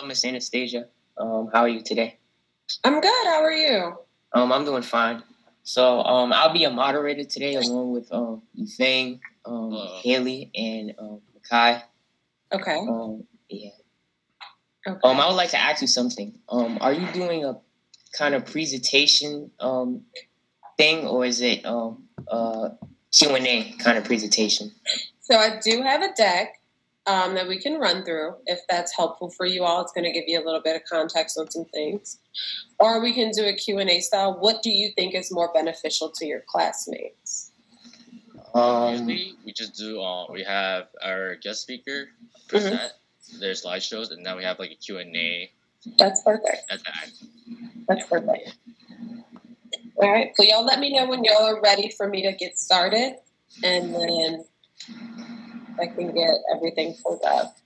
Hello, Miss Anastasia. How are you today? I'm good. How are you? I'm doing fine. So I'll be a moderator today along with Yufeng, Haley, and Makai. Okay. Yeah. Okay. I would like to ask you something. Are you doing a kind of presentation thing, or is it Q&A kind of presentation? So I do have a deck that we can run through if that's helpful for you all. It's going to give you a little bit of context on some things. Or we can do a Q&A style. What do you think is more beneficial to your classmates? Usually we just do, we have our guest speaker present their slideshows, and then we have like a Q&A. That's perfect. At the end. That's perfect. All right. So y'all let me know when y'all are ready for me to get started, and then I can get everything pulled up.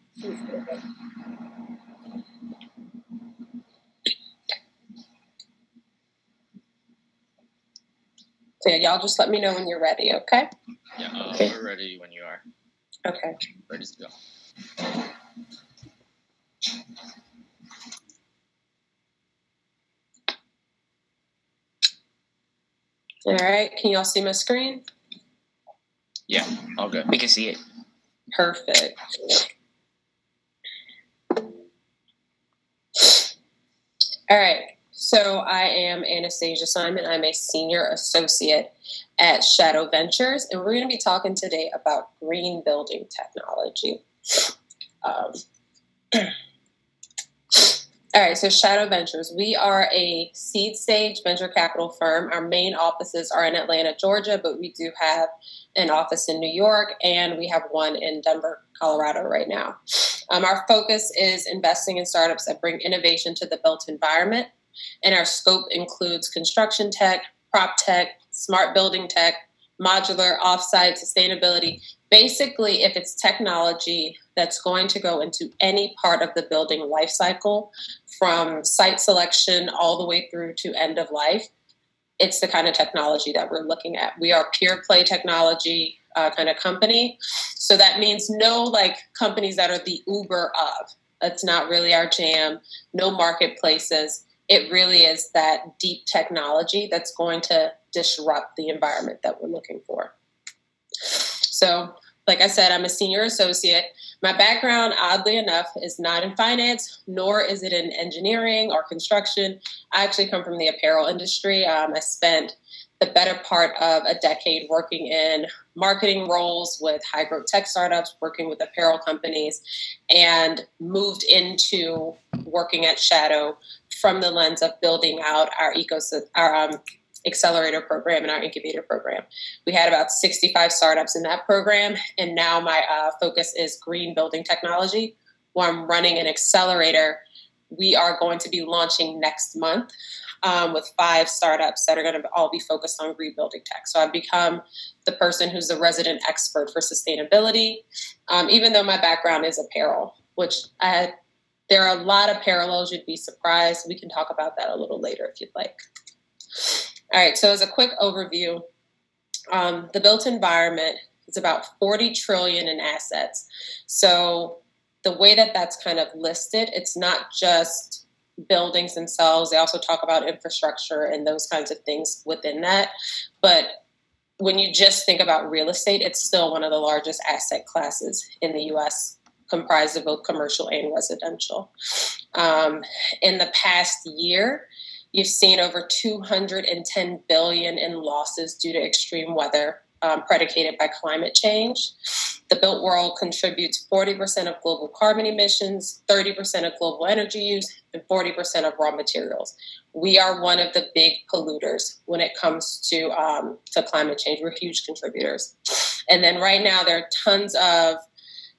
So yeah, y'all just let me know when you're ready, okay? Yeah, okay. We're ready when you are. Okay. Ready to go. All right. Can y'all see my screen? Yeah, all good. We can see it. Perfect. All right. So I am Anastasia Simon. I'm a senior associate at Shadow Ventures, and we're going to be talking today about green building technology. All right, so Shadow Ventures, we are a seed stage venture capital firm. Our main offices are in Atlanta, Georgia, but we do have an office in New York, and we have one in Denver, Colorado right now. Our focus is investing in startups that bring innovation to the built environment, and our scope includes construction tech, prop tech, smart building tech, modular, offsite, sustainability. Basically, if it's technology that's going to go into any part of the building lifecycle, from site selection all the way through to end of life, it's the kind of technology that we're looking at. We are pure play technology kind of company. So that means no like companies that are the Uber of. That's not really our jam. No marketplaces. It really is that deep technology that's going to disrupt the environment that we're looking for. So, like I said, I'm a senior associate. My background, oddly enough, is not in finance, nor is it in engineering or construction. I actually come from the apparel industry. I spent the better part of a decade working in marketing roles with high-growth tech startups, working with apparel companies, and moved into working at Shadow from the lens of building out our ecosystem, our accelerator program and our incubator program. We had about 65 startups in that program, and now my focus is green building technology, where I'm running an accelerator. We are going to be launching next month with 5 startups that are going to all be focused on green building tech. So I've become the person who's the resident expert for sustainability, even though my background is apparel, which there are a lot of parallels. You'd be surprised. We can talk about that a little later if you'd like. All right, so as a quick overview, the built environment is about $40 trillion in assets. So the way that that's kind of listed, it's not just buildings themselves. They also talk about infrastructure and those kinds of things within that. But when you just think about real estate, it's still one of the largest asset classes in the U.S., comprised of both commercial and residential. In the past year, you've seen over $210 billion in losses due to extreme weather predicated by climate change. The built world contributes 40% of global carbon emissions, 30% of global energy use, and 40% of raw materials. We are one of the big polluters when it comes to climate change. We're huge contributors. And then right now there are tons of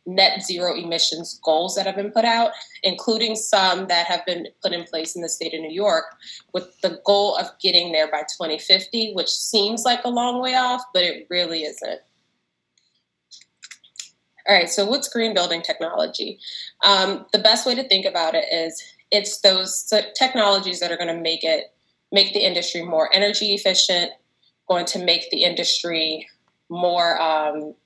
net zero emissions goals that have been put out, including some that have been put in place in the state of New York with the goal of getting there by 2050, which seems like a long way off, but it really isn't. All right, so what's green building technology? The best way to think about it is it's those technologies that are going to make the industry more energy efficient, going to make the industry more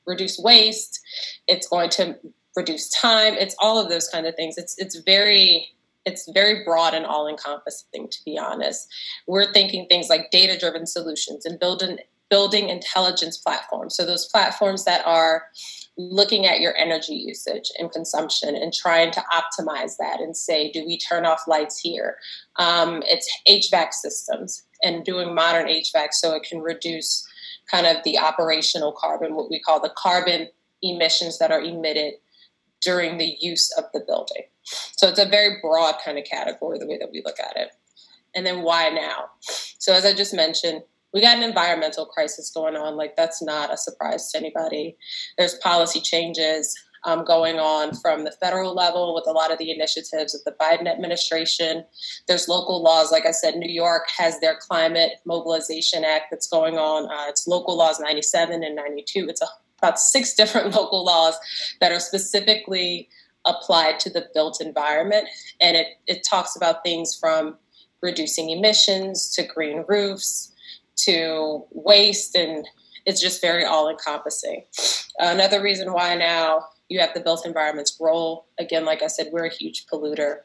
reduce waste. It's going to reduce time. It's all of those kind of things. It's very It's very broad and all-encompassing, to be honest. We're thinking things like data-driven solutions and building intelligence platforms. So those platforms that are looking at your energy usage and consumption and trying to optimize that and say, do we turn off lights here? It's HVAC systems and doing modern HVAC so it can reduce kind of the operational carbon, what we call the carbon emissions that are emitted during the use of the building. So it's a very broad kind of category, the way that we look at it. And then why now? So as I just mentioned, we got an environmental crisis going on. Like, that's not a surprise to anybody. There's policy changes going on from the federal level with a lot of the initiatives of the Biden administration. There's local laws. Like I said, New York has their Climate Mobilization Act that's going on. It's local laws 97 and 92. It's about 6 different local laws that are specifically applied to the built environment. And it talks about things from reducing emissions to green roofs to waste, and it's just very all-encompassing. Another reason why now you have the built environment's role. Again, like I said, we're a huge polluter.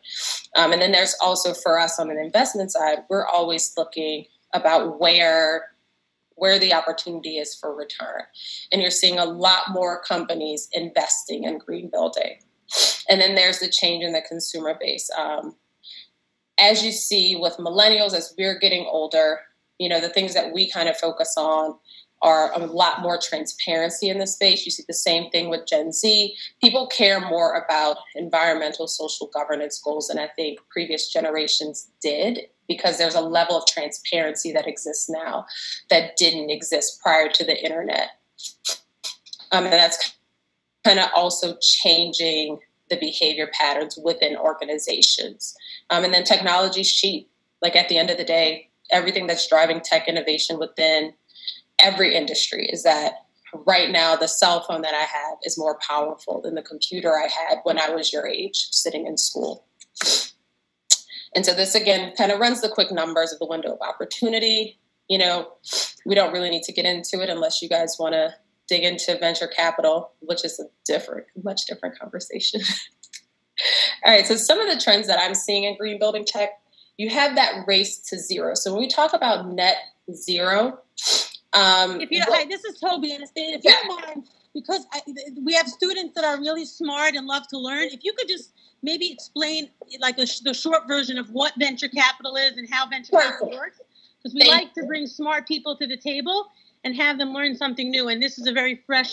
And then there's also, for us on an investment side, we're always looking about where the opportunity is for return. And you're seeing a lot more companies investing in green building. And then there's the change in the consumer base. As you see with millennials, as we're getting older, you know, the things that we kind of focus on are a lot more transparency in the space. You see the same thing with Gen Z. People care more about environmental, social governance goals than I think previous generations did, because there's a level of transparency that exists now that didn't exist prior to the internet. And that's kind of also changing the behavior patterns within organizations. And then technology's cheap. Like, at the end of the day, everything that's driving tech innovation within every industry is that right now the cell phone that I have is more powerful than the computer I had when I was your age sitting in school. And so this, again, kind of runs the quick numbers of the window of opportunity. You know, we don't really need to get into it unless you guys want to dig into venture capital, which is a much different conversation. All right, so some of the trends that I'm seeing in green building tech, you have that race to zero. So when we talk about net zero, if you don't, hi, this is Toby, Anastasia. If you don't mind, because we have students that are really smart and love to learn, if you could just maybe explain like the short version of what venture capital is and how venture capital works, because we like to bring smart people to the table and have them learn something new. And this is a very fresh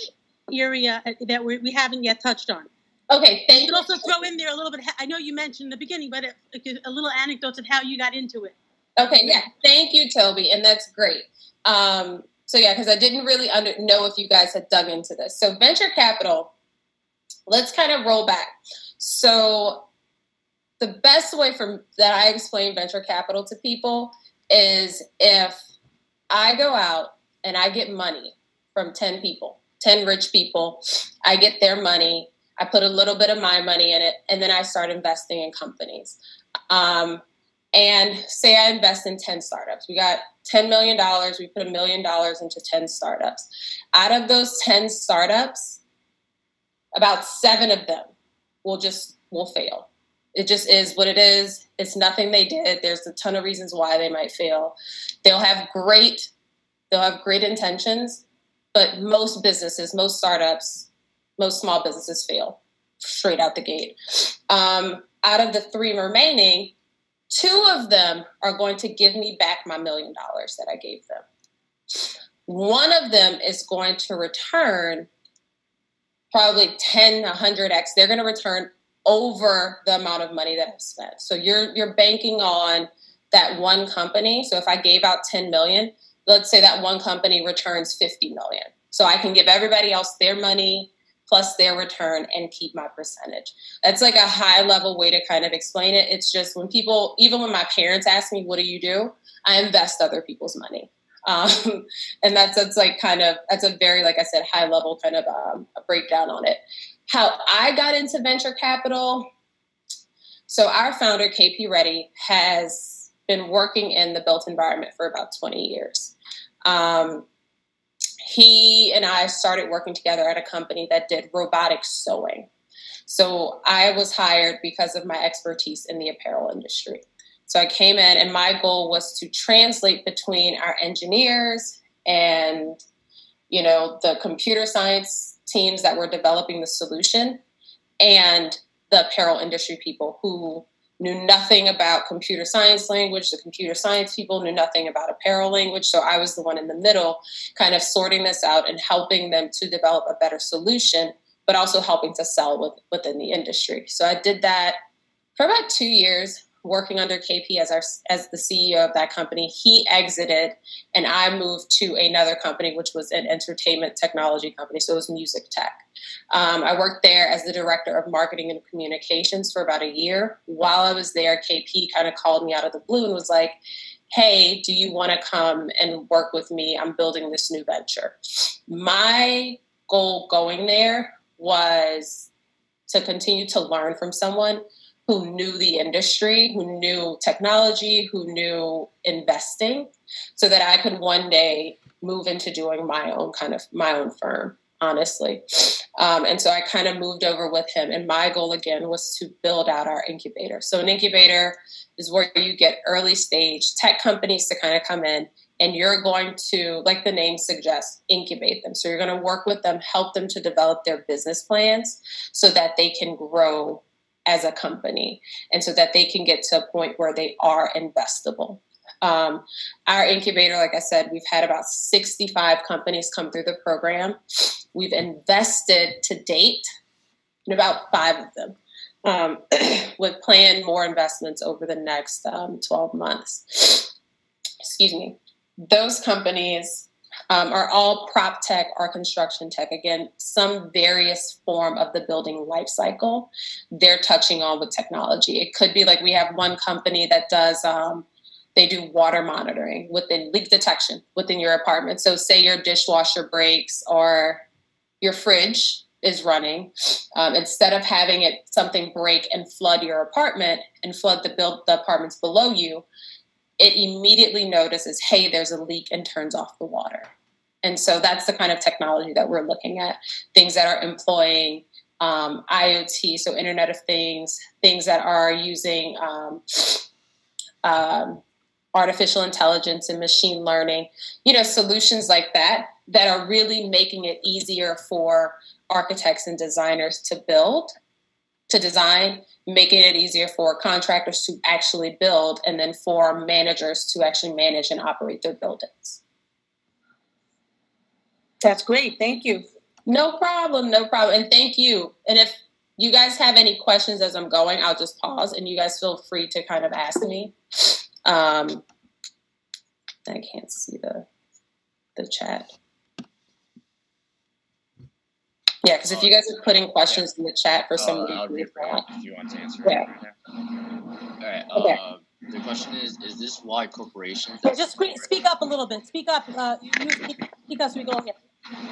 area that we haven't yet touched on. Okay, thank you. You can also throw in there a little bit, I know you mentioned in the beginning, but a little anecdotes of how you got into it. Okay, yeah, thank you, Toby, and that's great. So yeah, because I didn't really know if you guys had dug into this. So venture capital, let's kind of roll back. So the best way that I explain venture capital to people is if I go out and I get money from 10 people, 10 rich people, I get their money, I put a little bit of my money in it, and then I start investing in companies. And say I invest in 10 startups. We got $10 million. We put $1 million into 10 startups. Out of those 10 startups, about 7 of them will fail. It just is what it is. It's nothing they did. There's a ton of reasons why they might fail. They'll have great intentions, but most businesses, most startups, most small businesses fail straight out the gate. Out of the 3 remaining, 2 of them are going to give me back my $1 million that I gave them. 1 of them is going to return probably 10, 100x. They're going to return over the amount of money that I've spent. So you're banking on that one company. So if I gave out 10 million, let's say that one company returns 50 million. So I can give everybody else their money plus their return and keep my percentage. That's like a high level way to kind of explain it. It's just when people, even when my parents ask me, what do? I invest other people's money. And that's like kind of, that's a very, like I said, high level kind of a breakdown on it. How I got into venture capital. So our founder, KP Reddy, has been working in the built environment for about 20 years. He and I started working together at a company that did robotic sewing. So I was hired because of my expertise in the apparel industry. So I came in and my goal was to translate between our engineers and, you know, the computer science teams that were developing the solution and the apparel industry people who knew nothing about computer science language. The computer science people knew nothing about apparel language. So I was the one in the middle kind of sorting this out and helping them to develop a better solution, but also helping to sell within the industry. So I did that for about 2 years, working under KP as the CEO of that company. He exited and I moved to another company, which was an entertainment technology company. So it was music tech. I worked there as the director of marketing and communications for about a year. While I was there, KP kind of called me out of the blue and was like, hey, do you want to come and work with me? I'm building this new venture. My goal going there was to continue to learn from someone who knew the industry, who knew technology, who knew investing, so that I could one day move into doing my own firm, honestly. And so I kind of moved over with him. And my goal, again, was to build out our incubator. So an incubator is where you get early stage tech companies to kind of come in and you're going to, like the name suggests, incubate them. So you're going to work with them, help them to develop their business plans so that they can grow as a company and so that they can get to a point where they are investable. Our incubator, like I said, we've had about 65 companies come through the program. We've invested to date in about 5 of them, with planned more investments over the next 12 months. Excuse me. Those companies are all prop tech or construction tech. Again, some various form of the building life cycle they're touching on with technology. It could be like we have one company that does, they do water monitoring within leak detection within your apartment. So say your dishwasher breaks or your fridge is running, instead of having it something break and flood your apartment and flood the apartments below you, it immediately notices, hey, there's a leak, and turns off the water. And so that's the kind of technology that we're looking at, things that are employing IoT, so Internet of Things, things that are using artificial intelligence and machine learning, you know, solutions like that, that are really making it easier for architects and designers to build, to design, making it easier for contractors to actually build, and then for managers to actually manage and operate their buildings. That's great. Thank you. No problem. No problem. And thank you. And if you guys have any questions as I'm going, I'll just pause and you guys feel free to kind of ask me. I can't see the chat. Yeah, because if you guys are putting questions in the chat for some reason, I'll refer if you want to answer it. Yeah. All right. The question is this why corporations? Yeah, just speak up a little bit. Speak up. Speak up so we go.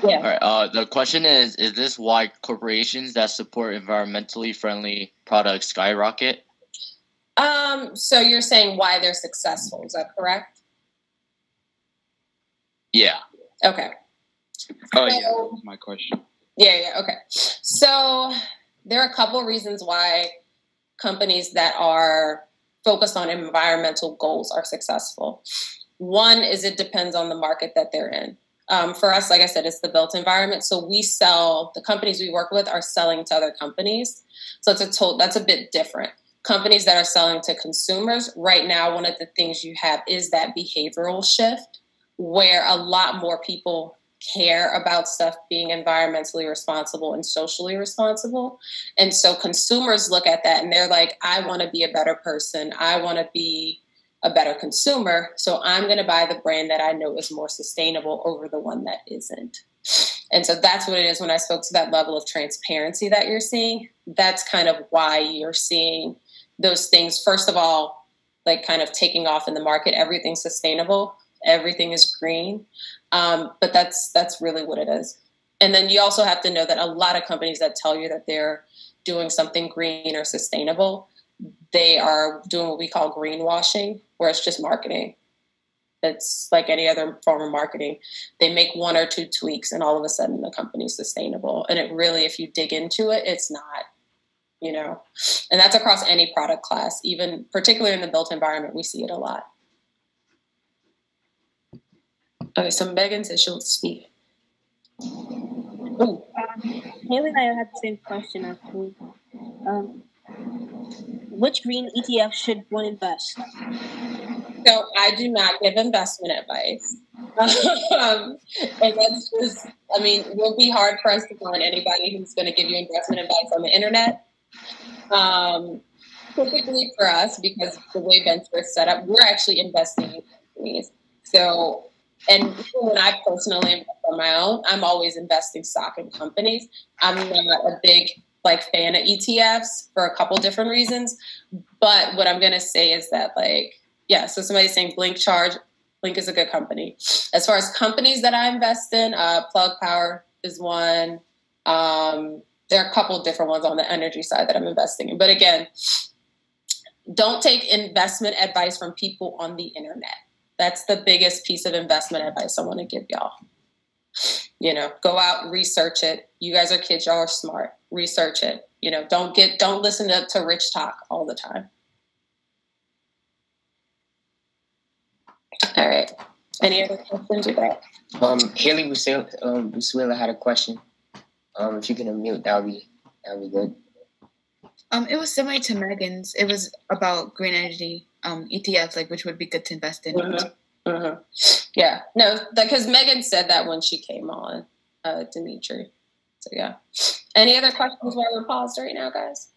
Yeah. All right. The question is this why corporations that support environmentally friendly products skyrocket? So you're saying why they're successful? Is that correct? Yeah. Okay. Oh, yeah. That was my question. Yeah. Okay. So there are a couple reasons why companies that are focused on environmental goals are successful. One is it depends on the market that they're in. For us, like I said, it's the built environment. So we sell, the companies we work with are selling to other companies. So it's that's a bit different. Companies that are selling to consumers right now, one of the things you have is that behavioral shift where a lot more people care about stuff being environmentally responsible and socially responsible. And so consumers look at that and they're like, I want to be a better person. I want to be a better consumer. So I'm going to buy the brand that I know is more sustainable over the one that isn't. And so that's what it is. When I spoke to that level of transparency that you're seeing, that's kind of why you're seeing those things. First of all, like kind of taking off in the market, everything's sustainable. Everything is green. But that's really what it is. And then you also have to know that a lot of companies that tell you that they're doing something green or sustainable, they are doing what we call greenwashing, where it's just marketing. It's like any other form of marketing. They make 1 or 2 tweaks and all of a sudden the company's sustainable. And it really, if you dig into it, it's not. you know, and that's across any product class, even particularly in the built environment, we see it a lot. Okay, so Megan says she'll speak. Haley and I had the same question, actually. Which green ETF should one invest? So I do not give investment advice. And that's just, I mean, it will be hard for us to find anybody who's going to give you investment advice on the internet. Particularly for us, because the way Venture is set up, we're actually investing in companies. So, and when I personally invest on my own, I'm always investing stock in companies. I'm not a big fan of ETFs for a couple different reasons. But what I'm going to say is that, so somebody's saying Blink is a good company. As far as companies that I invest in, Plug Power is one. There are a couple different ones on the energy side that I'm investing in. But again, don't take investment advice from people on the internet. That's the biggest piece of investment advice I want to give y'all. You know, go out, research it. You guys are kids. Y'all are smart. Research it. You know, don't listen to rich talk all the time. All right. Any other questions you got? Haley Buswila had a question. If you can unmute, that'll be good. It was similar to Megan's. It was about green energy ETFs, which would be good to invest in. Mm-hmm. Mm-hmm. Yeah. No, because Megan said that when she came on, Dimitri. So, yeah. Any other questions while we're paused right now, guys?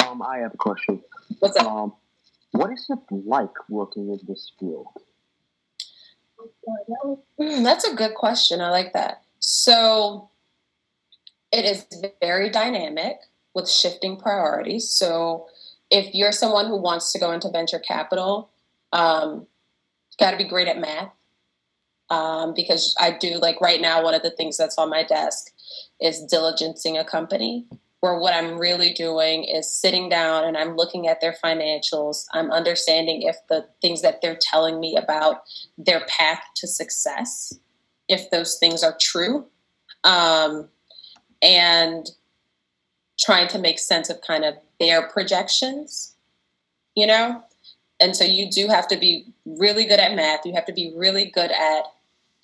I have a question. What's up? What is it like working in this field? That's a good question. I like that. So it is very dynamic with shifting priorities. So if you're someone who wants to go into venture capital, got to be great at math. Because I do, right now, one of the things that's on my desk is diligencing a company, where what I'm really doing is sitting down and I'm looking at their financials. I'm understanding if the things that they're telling me about their path to success, if those things are true, and trying to make sense of kind of their projections, you know? And so you do have to be really good at math. You have to be really good at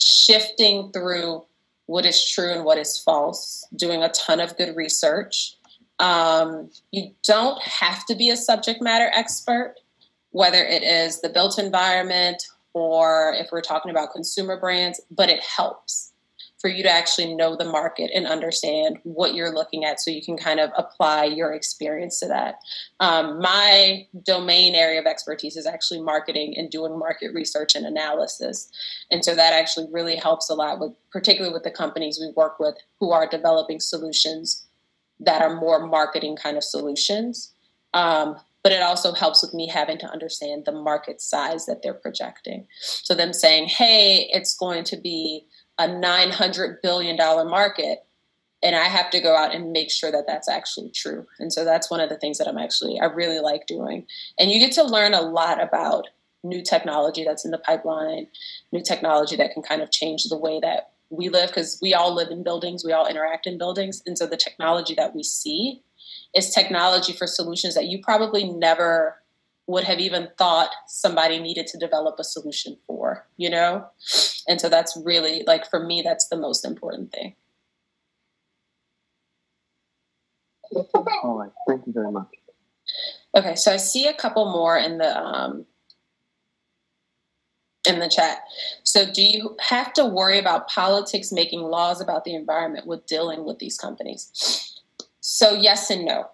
shifting through what is true and what is false, doing a ton of good research. You don't have to be a subject matter expert, whether it is the built environment or if we're talking about consumer brands, but it helps for you to actually know the market and understand what you're looking at so you can kind of apply your experience to that. My domain area of expertise is actually marketing and doing market research and analysis. And so that actually really helps a lot, particularly with the companies we work with who are developing solutions that are more marketing kind of solutions. But it also helps with me having to understand the market size that they're projecting. So them saying, hey, it's going to be a $900 billion market, and I have to go out and make sure that that's actually true. And so that's one of the things that I really like doing. And you get to learn a lot about new technology that's in the pipeline, new technology that can kind of change the way that we live, because we all live in buildings, we all interact in buildings. And so the technology that we see is technology for solutions that you probably never would have even thought somebody needed to develop a solution for, you know? And so that's really, for me, that's the most important thing. All right, thank you very much. Okay, so I see a couple more in the chat. So do you have to worry about politics making laws about the environment with dealing with these companies? So yes and no.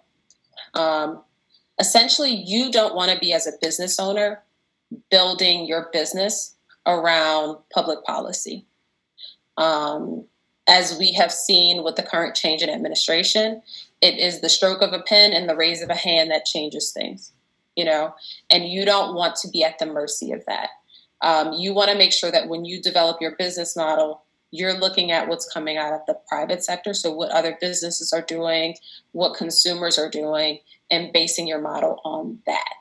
Essentially, you don't want to be, as a business owner, building your business around public policy. As we have seen with the current change in administration, it is the stroke of a pen and the raise of a hand that changes things, you know, and you don't want to be at the mercy of that. You want to make sure that when you develop your business model, you're looking at what's coming out of the private sector. So what other businesses are doing, what consumers are doing, and basing your model on that.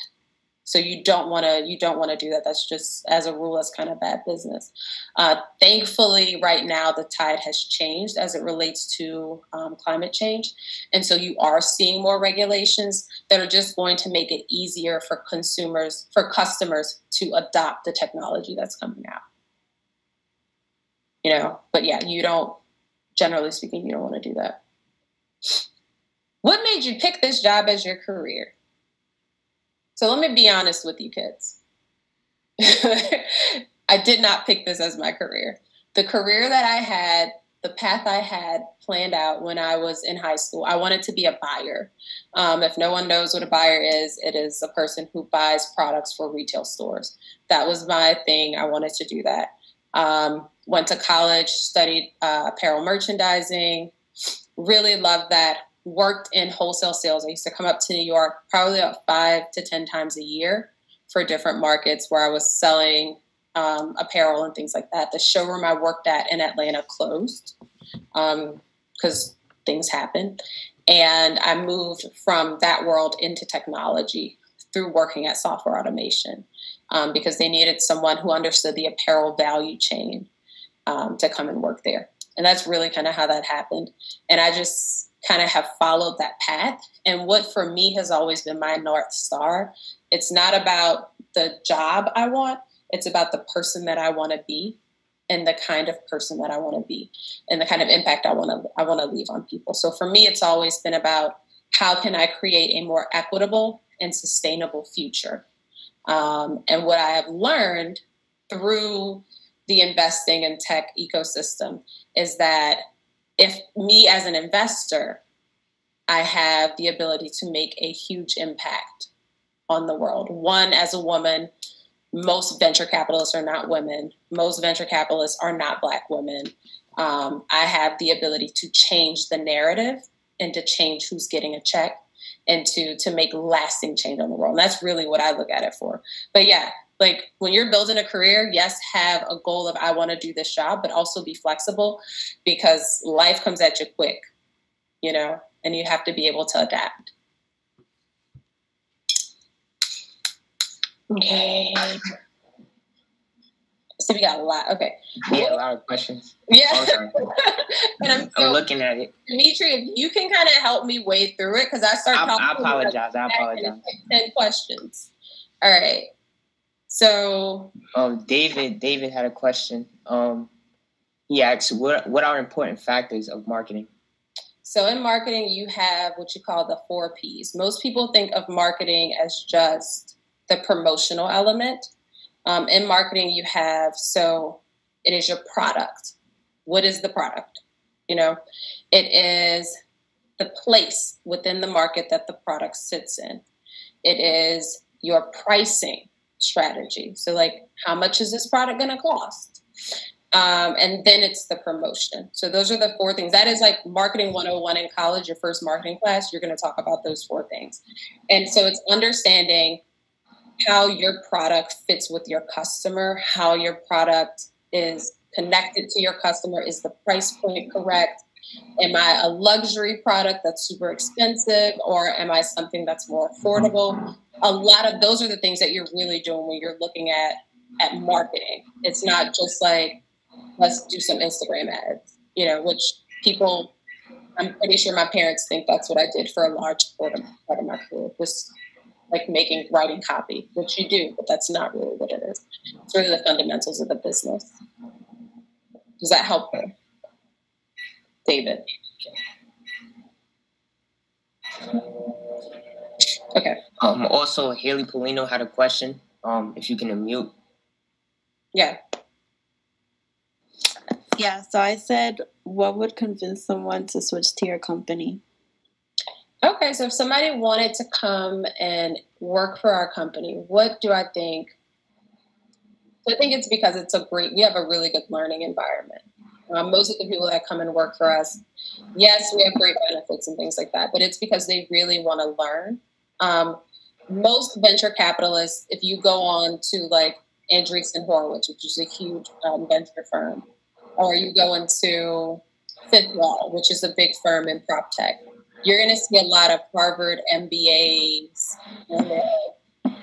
So you don't want to do that. That's just, as a rule, that's kind of bad business. Thankfully, right now, the tide has changed as it relates to climate change. And so you are seeing more regulations that are just going to make it easier for consumers, for customers to adopt the technology that's coming out. You know, but yeah, you don't, generally speaking, you don't want to do that. What made you pick this job as your career? So let me be honest with you kids. I did not pick this as my career. The career that I had, the path I had planned out when I was in high school, I wanted to be a buyer. If no one knows what a buyer is, it is a person who buys products for retail stores. That was my thing. I wanted to do that. Went to college, studied apparel merchandising, really loved that. Worked in wholesale sales. I used to come up to New York probably about 5 to 10 times a year for different markets where I was selling apparel and things like that. The showroom I worked at in Atlanta closed because things happen. And I moved from that world into technology through working at software automation because they needed someone who understood the apparel value chain to come and work there. And that's really kind of how that happened. And I just kind of have followed that path. And what for me has always been my North Star, it's not about the job I want, it's about the person that I want to be and the kind of person that I want to be and the kind of impact I want to leave on people. So for me, it's always been about how can I create a more equitable and sustainable future? And what I have learned through the investing in tech ecosystem is that if me as an investor, I have the ability to make a huge impact on the world. One, as a woman, most venture capitalists are not women. Most venture capitalists are not Black women. I have the ability to change the narrative and to change who's getting a check and to make lasting change on the world. And that's really what I look at it for. But yeah, like when you're building a career, yes, have a goal of I want to do this job, but also be flexible because life comes at you quick, you know, and you have to be able to adapt. Okay. So we got a lot. Okay. Yeah, a lot of questions. Yeah. And I'm looking at it. Dimitri, if you can kind of help me wade through it because I start talking. I apologize. 10 questions. All right. So David had a question. He asked, what are important factors of marketing? So in marketing, you have what you call the 4 Ps. Most people think of marketing as just the promotional element. In marketing, you have, so it is your product. What is the product? You know, it is the place within the market that the product sits in. It is your pricing strategy. So like, how much is this product going to cost? And then it's the promotion. So those are the 4 things. That is like marketing 101 in college, your first marketing class, you're going to talk about those 4 things. And so it's understanding how your product fits with your customer, how your product is connected to your customer. Is the price point correct? Am I a luxury product that's super expensive, or am I something that's more affordable? A lot of those are the things that you're really doing when you're looking at marketing. It's not just like, let's do some Instagram ads, you know, which people, I'm pretty sure my parents think that's what I did for a large part of my career, was like writing copy, which you do, but that's not really what it is. It's really the fundamentals of the business. Does that help her? David. Okay. Also, Haley Polino had a question. If you can unmute. Yeah. So I said, what would convince someone to switch to your company? Okay. So if somebody wanted to come and work for our company, what do I think? So I think it's because it's we have a really good learning environment. Most of the people that come and work for us, yes, we have great benefits and things like that, but it's because they really want to learn. Most venture capitalists, if you go on to like Andreessen Horowitz, which is a huge venture firm, or you go into Fifth Wall, which is a big firm in prop tech, you're going to see a lot of Harvard MBAs,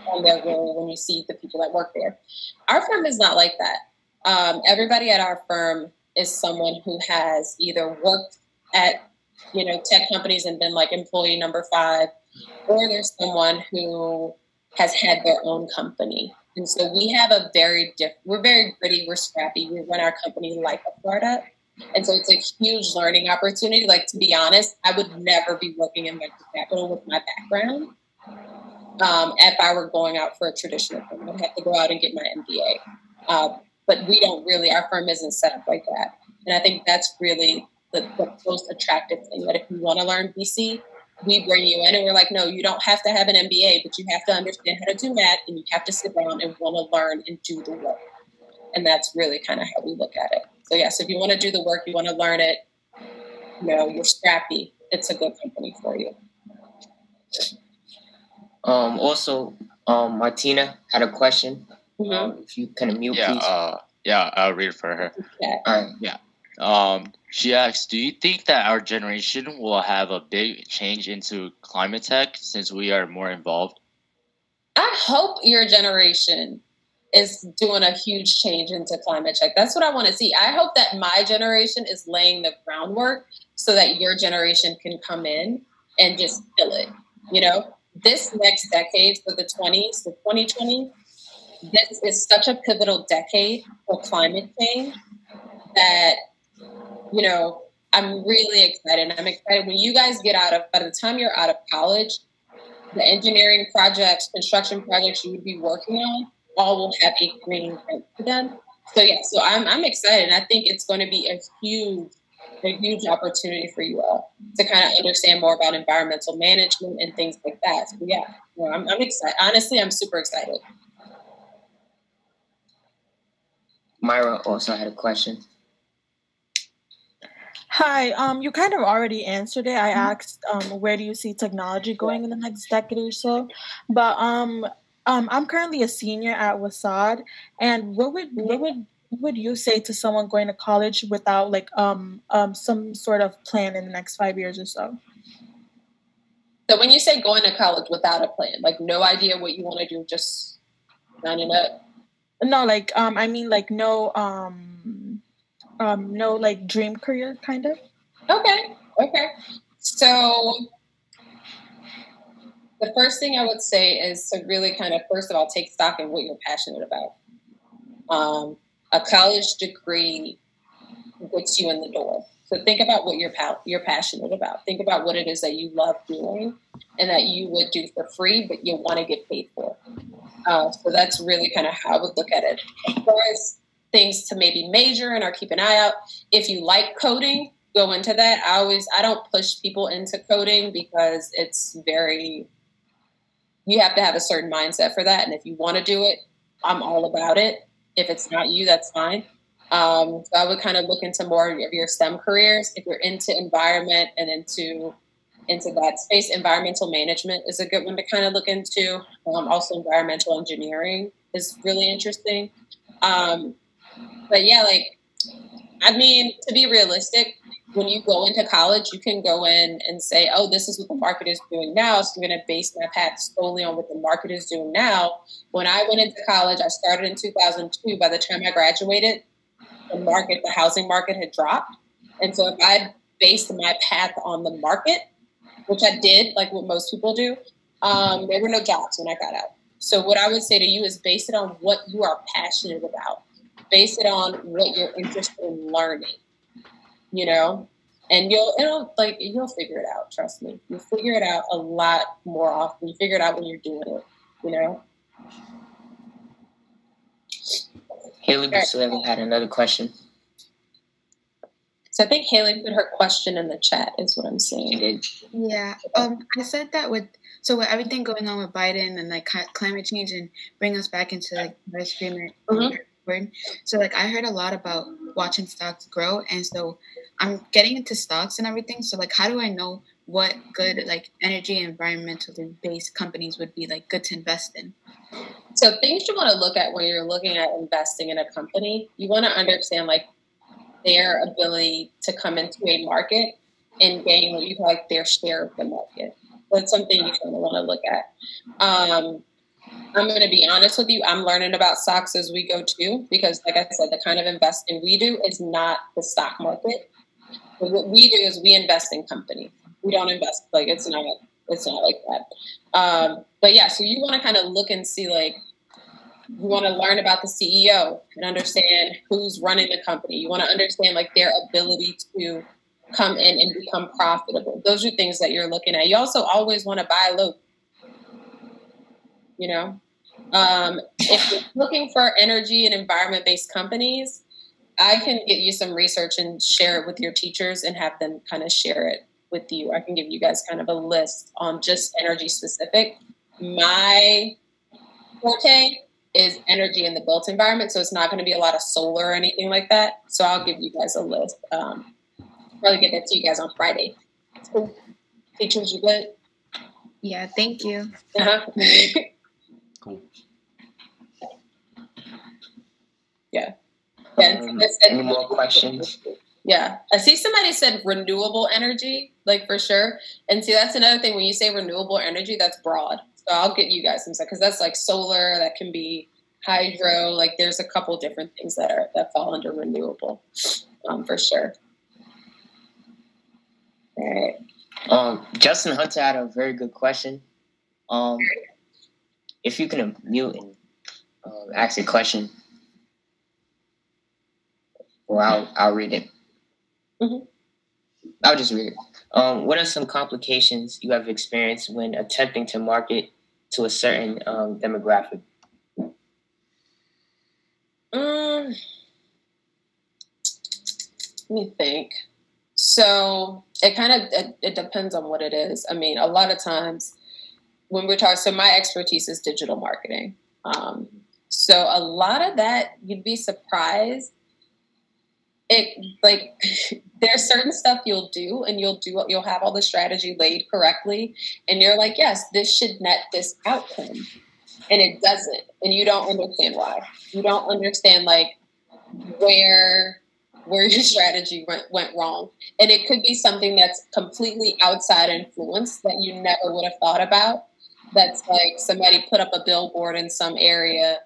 on their role when you see the people that work there. Our firm is not like that. Everybody at our firm is someone who has either worked at, you know, tech companies and been like employee number 5, or there's someone who has had their own company. And so we have a very different, we're very gritty, we're scrappy, we run our company like a startup. And so it's a huge learning opportunity. Like, to be honest, I would never be working in venture capital with my background. If I were going out for a traditional firm, I'd have to go out and get my MBA. But we don't really, our firm isn't set up like that. And I think that's really the most attractive thing, that if you want to learn VC, we bring you in and we're like, no, you don't have to have an MBA, but you have to understand how to do that, and you have to sit down and want to learn and do the work. And that's really kind of how we look at it. So yes, if you want to do the work, you want to learn it, you know, you're scrappy, it's a good company for you. Also, Martina had a question. Mm-hmm. If you can mute, please. Yeah, I'll read it for her. Okay. Yeah. She asks, do you think that our generation will have a big change into climate tech since we are more involved? I hope your generation is doing a huge change into climate tech. That's what I want to see. I hope that my generation is laying the groundwork so that your generation can come in and just fill it. You know, this next decade for the 20s, the 2020s, this is such a pivotal decade for climate change that, you know, I'm really excited. I'm excited when you guys get out of, by the time you're out of college, the engineering projects, construction projects you would be working on, all will have a green print to them. So yeah, so I'm excited. I think it's going to be a huge opportunity for you all to kind of understand more about environmental management and things like that. So yeah, you know, I'm excited. Honestly, I'm super excited. Myra also had a question. Hi, you kind of already answered it. I asked, where do you see technology going in the next decade or so? But I'm currently a senior at WHSAD, and what would you say to someone going to college without like some sort of plan in the next 5 years or so? So when you say going to college without a plan, like no idea what you want to do, just signing up? No, like I mean, like no, like dream career kind of. Okay. So the first thing I would say is to really kind of, first of all, take stock in what you're passionate about. A college degree gets you in the door. So think about what you're passionate about. Think about what it is that you love doing and that you would do for free, but you want to get paid for. So that's really kind of how I would look at it. As far as things to maybe major in or keep an eye out, if you like coding, go into that. I don't push people into coding because it's very, you have to have a certain mindset for that. And if you want to do it, I'm all about it. If it's not you, that's fine. So I would kind of look into more of your STEM careers. If you're into environment and into that space, environmental management is a good one to kind of look into. Also, environmental engineering is really interesting. But yeah, like, I mean, to be realistic, when you go into college, you can go in and say, oh, this is what the market is doing now, so I'm going to base my path solely on what the market is doing now. When I went into college, I started in 2002. By the time I graduated, the housing market had dropped. And so if I based my path on the market, which I did, like what most people do, there were no jobs when I got out. So what I would say to you is base it on what you are passionate about. Base it on what you're interested in learning, you know, and you'll figure it out. Trust me, you'll figure it out a lot more often. You figure it out when you're doing it, you know. Haley Busuevo had another question. So I think Haley put her question in the chat is what I'm seeing. Yeah. I said that with everything going on with Biden and like climate change and bring us back into like Paris Agreement. Mm-hmm. So like I heard a lot about watching stocks grow, and so I'm getting into stocks and everything. So like, how do I know what good like energy and environmentally based companies would be like good to invest in? So things you want to look at when you're looking at investing in a company, you want to understand like their ability to come into a market and gain what you call like their share of the market. That's something you kind of want to look at. I'm going to be honest with you. I'm learning about stocks as we go too, because like I said, the kind of investing we do is not the stock market. But what we do is we invest in companies. We don't invest, like, it's not like that. But yeah, so you want to kind of look and see, like, you want to learn about the CEO and understand who's running the company. You want to understand, like, their ability to come in and become profitable. Those are things that you're looking at. You also always want to buy low, you know. If you're looking for energy and environment-based companies, I can get you some research and share it with your teachers and have them kind of share it with you. I can give you guys kind of a list on just energy specific. My forte is energy in the built environment, so it's not going to be a lot of solar or anything like that. So I'll give you guys a list. Probably get that to you guys on Friday. So, teachers, you good? Yeah, thank you. Uh-huh. Cool. Yeah. Any more questions? Yeah. I see somebody said renewable energy, like, for sure. And see, that's another thing. When you say renewable energy, that's broad. So I'll get you guys some stuff, because that's like solar, that can be hydro. Like, there's a couple different things that fall under renewable, for sure. All right. Justin Hunter had a very good question. If you can unmute and ask a question, or I'll read it. Mm-hmm. I'll just read it. What are some complications you have experienced when attempting to market to a certain demographic? Let me think. So it kind of it depends on what it is. I mean, a lot of times when we're talking, so my expertise is digital marketing. So a lot of that, you'd be surprised. It, like, there's certain stuff you'll do, and you'll have all the strategy laid correctly, and you're like, yes, this should net this outcome, and it doesn't, and you don't understand why. You don't understand, like, where your strategy went wrong. And it could be something that's completely outside influence that you never would have thought about. That's like somebody put up a billboard in some area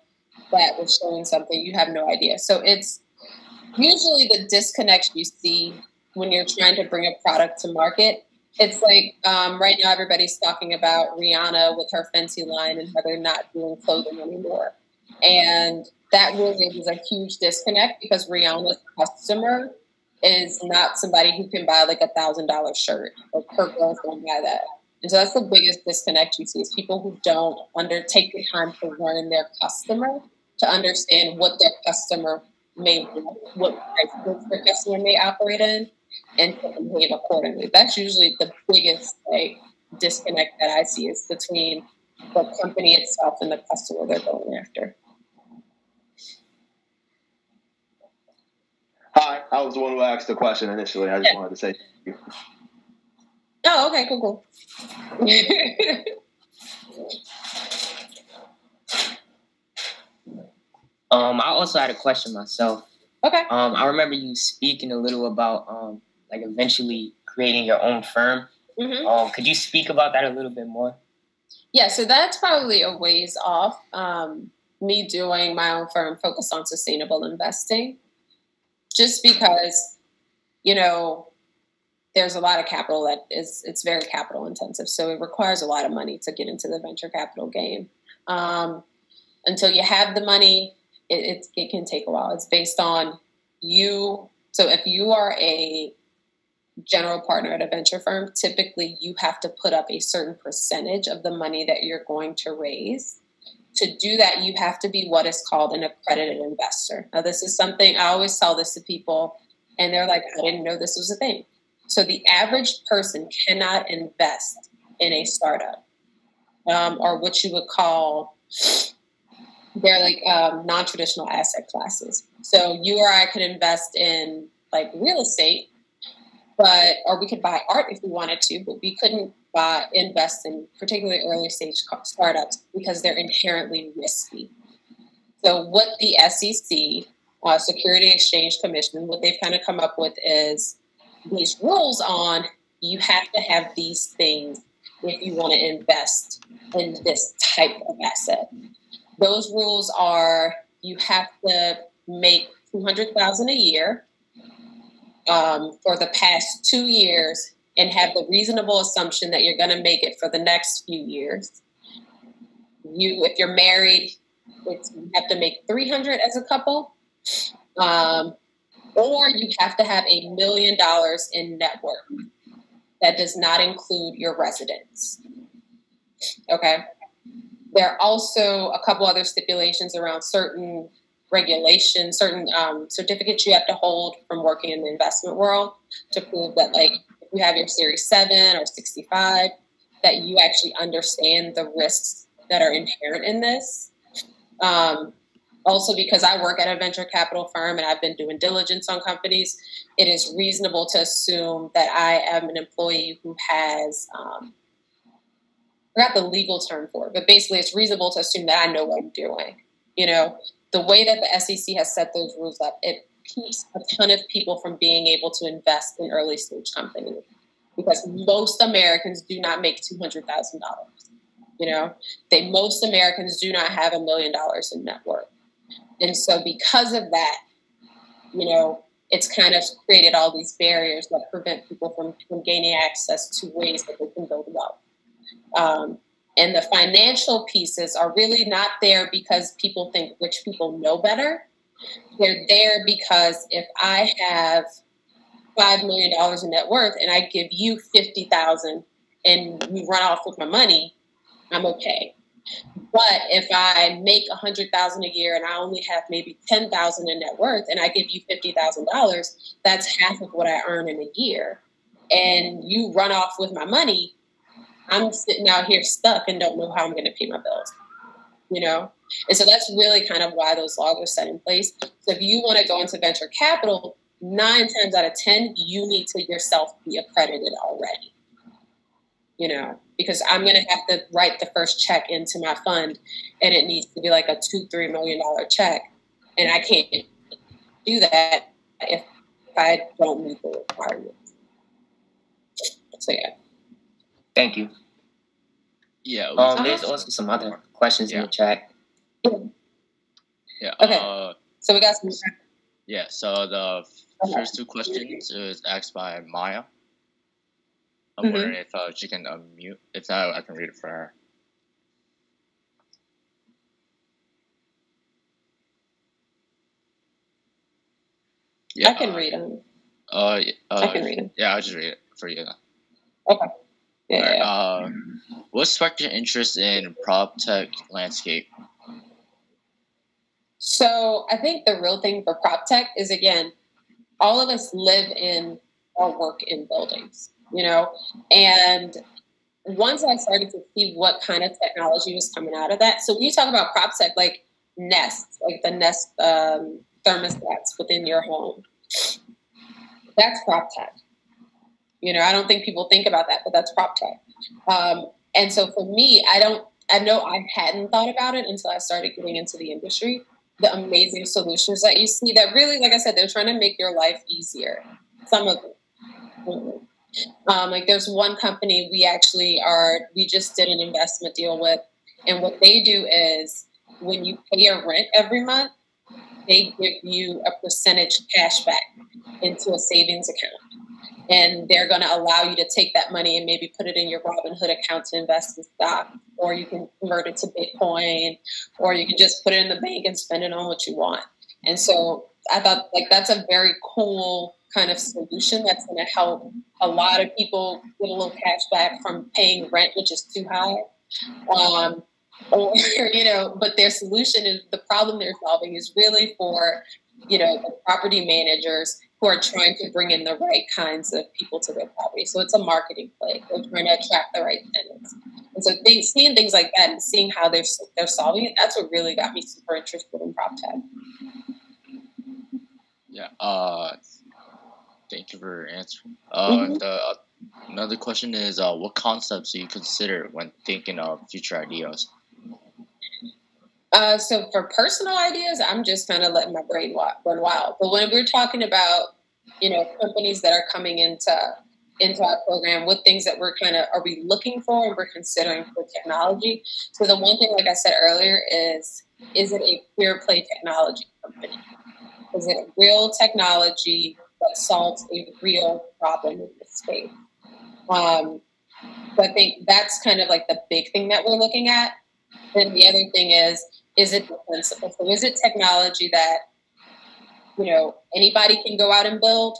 that was showing something. You have no idea. So it's usually the disconnect you see when you're trying to bring a product to market. It's like right now everybody's talking about Rihanna with her Fenty line and how they're not doing clothing anymore. And that really is a huge disconnect, because Rihanna's customer is not somebody who can buy like $1,000 shirt. Like, her girls don't buy that. And so that's the biggest disconnect you see, is people who don't undertake the time to learn their customer, to understand what their customer may want, what price their customer may operate in, and to behave accordingly. That's usually the biggest, like, disconnect that I see, is between the company itself and the customer they're going after. Hi, I was the one who asked the question initially. I just wanted to say thank you. Oh, okay, cool. I also had a question myself. Okay. I remember you speaking a little about like eventually creating your own firm. Mm-hmm. Could you speak about that a little bit more? Yeah, so that's probably a ways off. Me doing my own firm focused on sustainable investing, just because, you know, there's a lot of capital that it's very capital intensive. So it requires a lot of money to get into the venture capital game. Until you have the money, it can take a while. It's based on you. So if you are a general partner at a venture firm, typically you have to put up a certain percentage of the money that you're going to raise. To do that, you have to be what is called an accredited investor. Now, this is something I always tell this to people, and they're like, I didn't know this was a thing. So the average person cannot invest in a startup, or what you would call, they're like non-traditional asset classes. So you or I could invest in, like, real estate, but, or we could buy art if we wanted to, but we couldn't invest in particularly early stage startups because they're inherently risky. So what the SEC, Security Exchange Commission, what they've kind of come up with is these rules on, you have to have these things if you want to invest in this type of asset. Those rules are you have to make $200,000 a year for the past 2 years and have the reasonable assumption that you're going to make it for the next few years. If you're married, you have to make $300,000 as a couple, or you have to have $1 million in net worth. That does not include your residence. Okay. There are also a couple other stipulations around certain regulations, certain certificates you have to hold from working in the investment world to prove that, like, if you have your Series 7 or 65, that you actually understand the risks that are inherent in this. Also, because I work at a venture capital firm and I've been doing diligence on companies, it is reasonable to assume that I am an employee who has... I forgot the legal term for it, but basically it's reasonable to assume that I know what I'm doing. You know, the way that the SEC has set those rules up, it keeps a ton of people from being able to invest in early stage companies because most Americans do not make $200,000. You know, most Americans do not have $1 million in net worth. And so because of that, you know, it's kind of created all these barriers that prevent people from gaining access to ways that they can build wealth. And the financial pieces are really not there because people think rich people know better. They're there because if I have $5 million in net worth and I give you $50,000 and you run off with my money, I'm okay. But if I make $100,000 a year and I only have maybe $10,000 in net worth and I give you $50,000, that's half of what I earn in a year. And you run off with my money, I'm sitting out here stuck and don't know how I'm going to pay my bills, you know? And so that's really kind of why those laws are set in place. So if you want to go into venture capital, 9 times out of 10, you need to yourself be accredited already, you know, because I'm going to have to write the first check into my fund and it needs to be like a $2, $3 million check. And I can't do that if I don't meet the requirements. So yeah. Thank you. Yeah. There's also some other questions in the chat. Yeah. Okay. So we got some. Yeah. So the first two questions is asked by Maya. I'm wondering if she can unmute. If not, I can read it for her. Yeah. I can read them. I can read them. Yeah, I'll just read it for you. Okay. Yeah. Right. What sparked your interest in prop tech landscape? So I think the real thing for prop tech is, again, all of us live in or work in buildings, you know, and once I started to see what kind of technology was coming out of that. So when you talk about prop tech, like Nest, like the Nest thermostats within your home, that's prop tech. You know, I don't think people think about that, but that's prop tech. And so for me, I know I hadn't thought about it until I started getting into the industry, the amazing solutions that you see that really, like I said, they're trying to make your life easier. Some of them. Like there's one company we just did an investment deal with. And what they do is when you pay your rent every month, they give you a percentage cash back into a savings account. And they're going to allow you to take that money and maybe put it in your Robinhood account to invest in stock, or you can convert it to Bitcoin, or you can just put it in the bank and spend it on what you want. And so I thought, like, that's a very cool kind of solution that's going to help a lot of people get a little cash back from paying rent, which is too high. Or, you know, but their solution is the problem they're solving is really for, you know, the property managers who are trying to bring in the right kinds of people to their property. So it's a marketing play. They're trying to attract the right tenants. And so seeing things like that and seeing how they're solving it, that's what really got me super interested in prop tech. Yeah. Thank you for answering. Another question is, what concepts do you consider when thinking of future ideas? So for personal ideas, I'm just kind of letting my brain run wild. But when we're talking about, you know, companies that are coming into into our program, what things that we're kind of, are we looking for and we're considering for technology. So the one thing, like I said earlier, is it a pure play technology company? Is it real technology that solves a real problem in this space? So I think that's kind of like the big thing that we're looking at. Then the other thing is it defensible? So is it technology that, you know, anybody can go out and build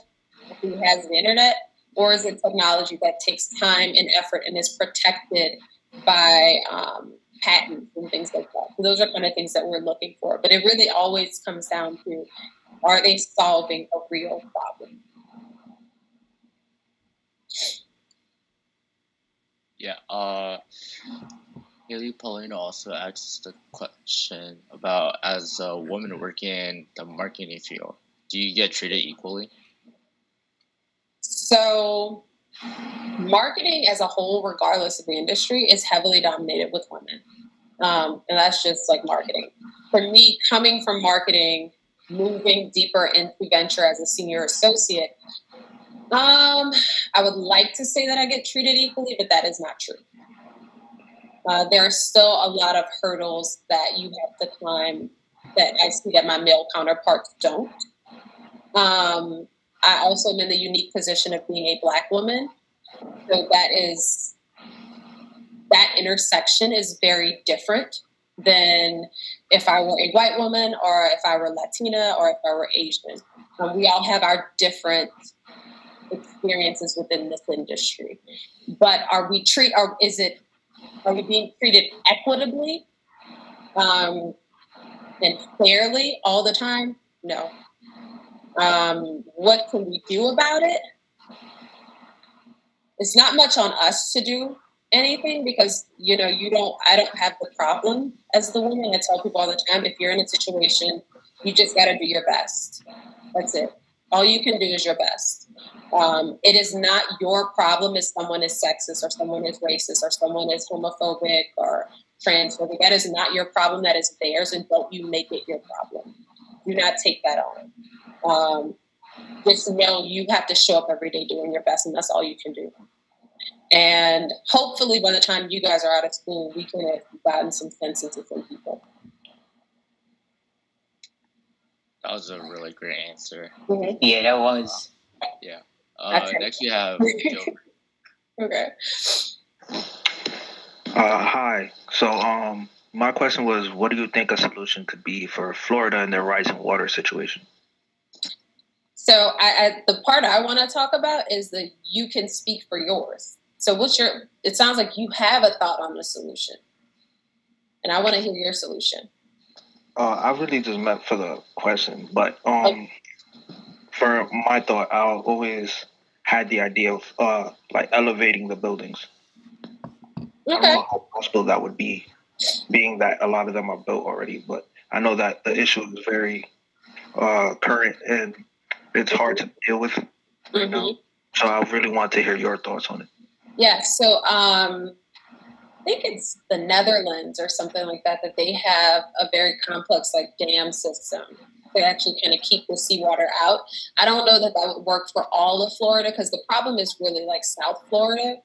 who has the internet? Or is it technology that takes time and effort and is protected by patents and things like that? So those are kind of things that we're looking for. But it really always comes down to, are they solving a real problem? Yeah. Haley Paulino also asked the question about, as a woman working in the marketing field, do you get treated equally? So marketing as a whole, regardless of the industry, is heavily dominated with women. And that's just like marketing. For me, coming from marketing, moving deeper into venture as a senior associate, I would like to say that I get treated equally, but that is not true. There are still a lot of hurdles that you have to climb that I see that my male counterparts don't. I also am in the unique position of being a Black woman. So that intersection is very different than if I were a white woman or if I were Latina or if I were Asian. We all have our different experiences within this industry. But are we being treated equitably and fairly all the time? No. What can we do about it? It's not much on us to do anything because, you know, I don't have the problem as the woman. I tell people all the time, if you're in a situation, you just got to do your best. That's it. All you can do is your best. It is not your problem if someone is sexist or someone is racist or someone is homophobic or transphobic. That is not your problem. That is theirs. And don't you make it your problem. Do not take that on. Just know you have to show up every day doing your best, and that's all you can do. And hopefully by the time you guys are out of school, we can have gotten some sense into some people. That was a really great answer. Mm-hmm. Yeah, that was. Yeah. Next you have Gilbert. Okay. Hi. So my question was, what do you think a solution could be for Florida and their rising water situation? So the part I want to talk about is that you can speak for yours. So it sounds like you have a thought on the solution, and I want to hear your solution. I really just meant for the question, but for my thought, I always had the idea of like elevating the buildings. Okay. I don't know how possible that would be, being that a lot of them are built already, but I know that the issue is very current and it's hard to deal with right now. So I really want to hear your thoughts on it. Yeah, so I think it's the Netherlands or something like that, that they have a very complex like dam system. They actually kind of keep the seawater out. I don't know that that would work for all of Florida because the problem is really like South Florida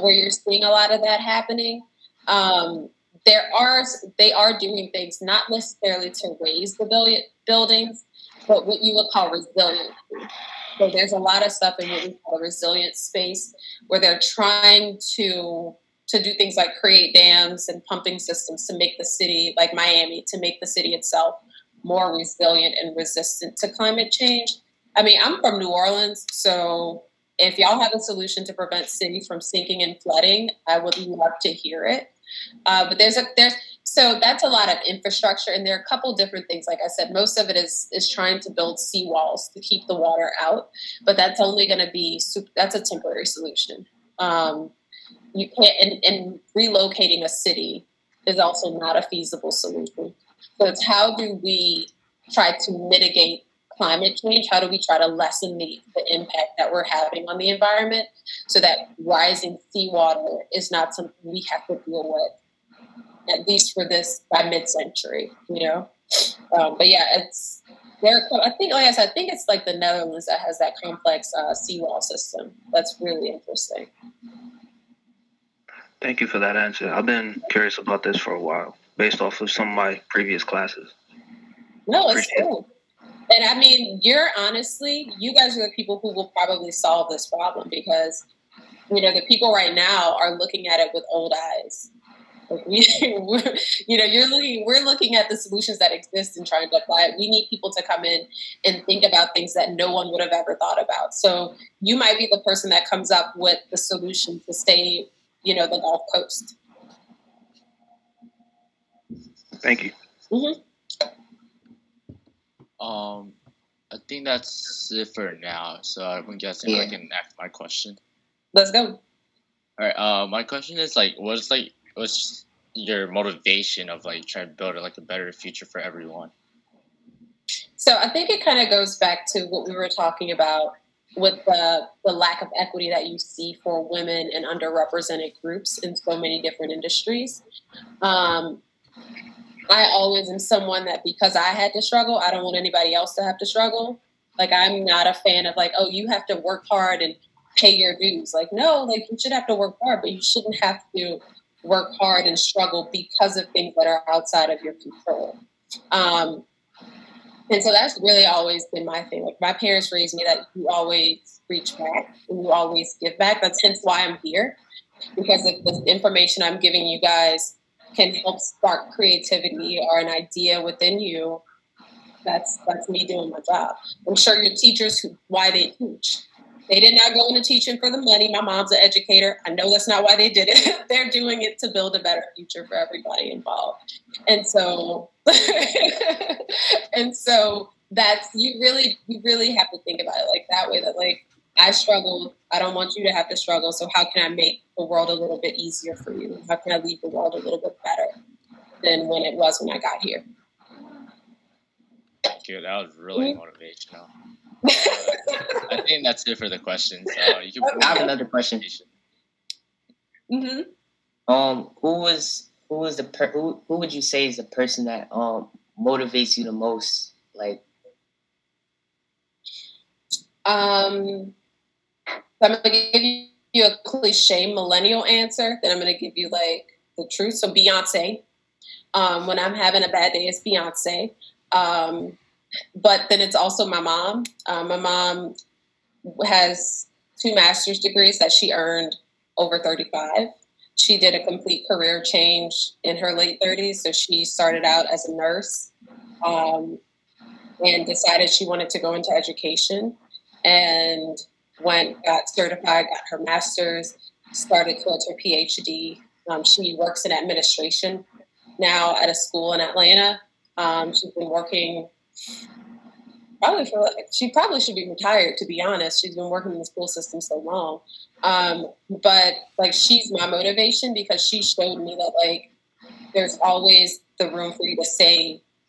where you're seeing a lot of that happening. They are doing things not necessarily to raise the buildings, but what you would call resiliency. So there's a lot of stuff in what we call a resilient space where they're trying to do things like create dams and pumping systems to make the city, like Miami, to make the city itself more resilient and resistant to climate change. I mean, I'm from New Orleans, so if y'all have a solution to prevent cities from sinking and flooding, I would love to hear it. But so that's a lot of infrastructure, and there are a couple different things. Like I said, most of it is trying to build seawalls to keep the water out, but that's only going to be, that's a temporary solution. You can't, and relocating a city is also not a feasible solution. So it's how do we try to mitigate climate change? How do we try to lessen the impact that we're having on the environment so that rising seawater is not something we have to deal with, at least for this by mid-century, you know? But yeah, it's I think it's like the Netherlands that has that complex seawall system. That's really interesting. Thank you for that answer. I've been curious about this for a while, based off of some of my previous classes. No, it's cool. And I mean, you guys are the people who will probably solve this problem, because, you know, the people right now are looking at it with old eyes. We're looking at the solutions that exist and trying to apply it. We need people to come in and think about things that no one would have ever thought about. So you might be the person that comes up with the solution to save, you know, the Gulf Coast. Thank you. Mm-hmm. I think that's it for now. So I'm guessing I can ask my question. Let's go. All right. My question is what's your motivation of trying to build a better future for everyone? So I think it kind of goes back to what we were talking about with the lack of equity that you see for women and underrepresented groups in so many different industries. I always am someone that, because I had to struggle, I don't want anybody else to have to struggle. I'm not a fan of oh, you have to work hard and pay your dues. No, you should have to work hard, but you shouldn't have to work hard and struggle because of things that are outside of your control. And so that's really always been my thing. My parents raised me that you always reach back and you always give back. That's hence why I'm here, because if the information I'm giving you guys can help spark creativity or an idea within you, that's me doing my job. I'm sure your teachers, why they teach. They did not go into teaching for the money. My mom's an educator. I know that's not why they did it. They're doing it to build a better future for everybody involved. And so, you really have to think about it that way, I struggled. I don't want you to have to struggle. So how can I make the world a little bit easier for you? How can I leave the world a little bit better than when it was when I got here? Dude, that was really motivational. I think that's it for the questions. I have another question. Mm-hmm. Who would you say is the person that motivates you the most? So I'm going to give you a cliche millennial answer, then I'm going to give you the truth. So Beyonce, when I'm having a bad day, it's Beyonce. But then it's also my mom. My mom has 2 master's degrees that she earned over 35. She did a complete career change in her late 30s. So she started out as a nurse, and decided she wanted to go into education. And got certified, got her master's, started towards her PhD. She works in administration now at a school in Atlanta. She's been working probably she probably should be retired, to be honest. She's been working in the school system so long. But she's my motivation, because she showed me that there's always the room for you to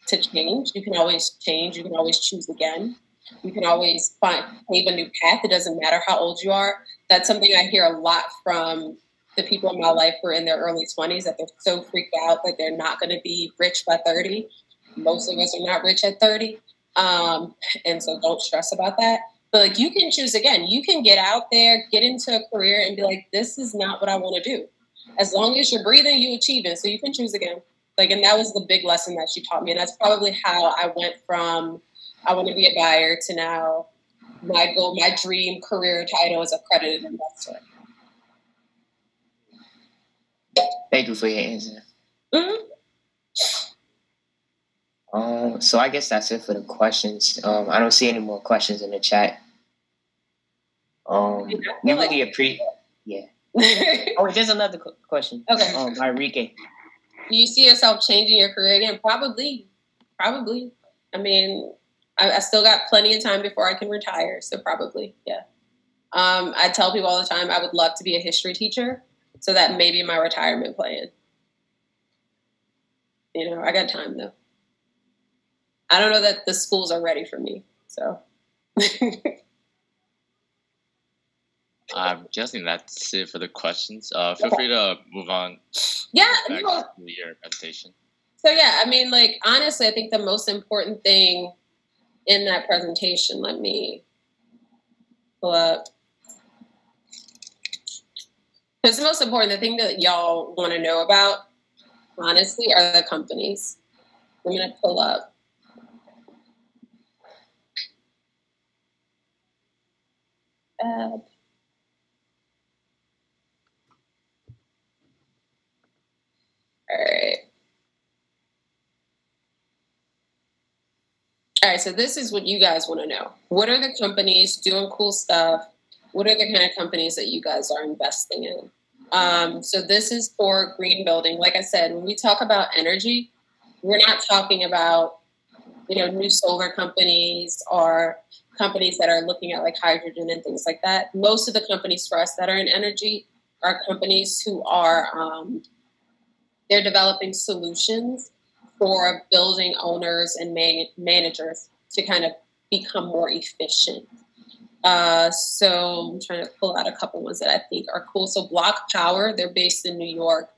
change. You can always change. You can always choose again. You can always pave a new path. It doesn't matter how old you are. That's something I hear a lot from the people in my life who are in their early 20s, that they're so freaked out that they're not going to be rich by 30. Most of us are not rich at 30. And so don't stress about that. But you can choose again. You can get out there, get into a career and be this is not what I want to do. As long as you're breathing, you achieve it. So you can choose again. And that was the big lesson that she taught me. And that's probably how I went from I want to be a buyer to now my goal, my dream career title is accredited investor. Thank you for your answer. Mm-hmm. So I guess that's it for the questions. I don't see any more questions in the chat. We really appreciate. Yeah. Oh, there's another question. Okay. By Enrique. Do you see yourself changing your career again? Probably. I mean, I still got plenty of time before I can retire, so probably, yeah. I tell people all the time I would love to be a history teacher, so that may be my retirement plan. I got time, though. I don't know that the schools are ready for me, so. I'm guessing that's it for the questions. Feel free to move on. Yeah, back to your presentation. So, yeah, I mean, honestly, I think the most important thing in that presentation. Let me pull up. Because the most important, the thing that y'all want to know about, honestly, are the companies. I'm going to pull up. All right, so this is what you guys want to know. What are the companies doing cool stuff? What are the kind of companies that you guys are investing in? So this is for green building. Like I said, when we talk about energy, we're not talking about, you know, new solar companies or companies that are looking at like hydrogen and things like that. Most of the companies for us that are in energy are companies who are, they're developing solutions for building owners and managers to kind of become more efficient. So I'm trying to pull out a couple ones that I think are cool. So Block Power, they're based in New York.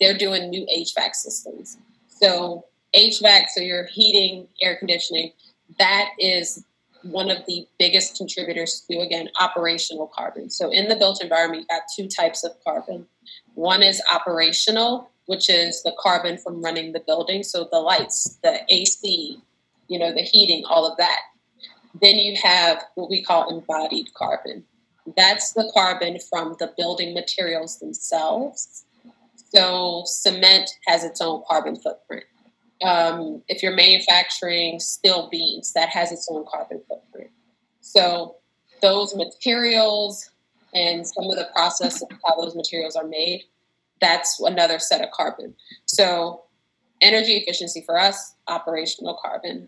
They're doing new HVAC systems. So HVAC, so your heating, air conditioning, that is one of the biggest contributors to, again, operational carbon. So in the built environment, you've got two types of carbon. One is operational, which is the carbon from running the building. So the lights, the AC, you know, the heating, all of that. Then you have what we call embodied carbon. That's the carbon from the building materials themselves. So cement has its own carbon footprint. If you're manufacturing steel beams, that has its own carbon footprint. So those materials and some of the process of how those materials are made, that's another set of carbon. So energy efficiency for us, operational carbon.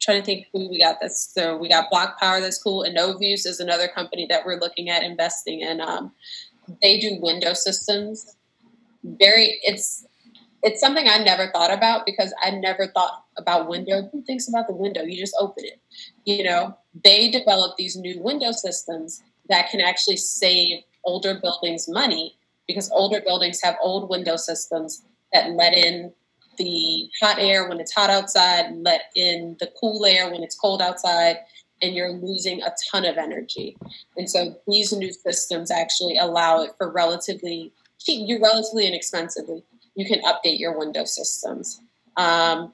Trying to think who we got. So we got Block Power, that's cool. Inovius is another company that we're looking at investing in. They do window systems. It's something I never thought about because I never thought about window. Who thinks about the window? You just open it. You know, they develop these new window systems that can actually save older buildings money because older buildings have old window systems that let in the hot air when it's hot outside, let in the cool air when it's cold outside, and you're losing a ton of energy. And so these new systems actually allow it for relatively cheap, relatively inexpensively. You can update your window systems. And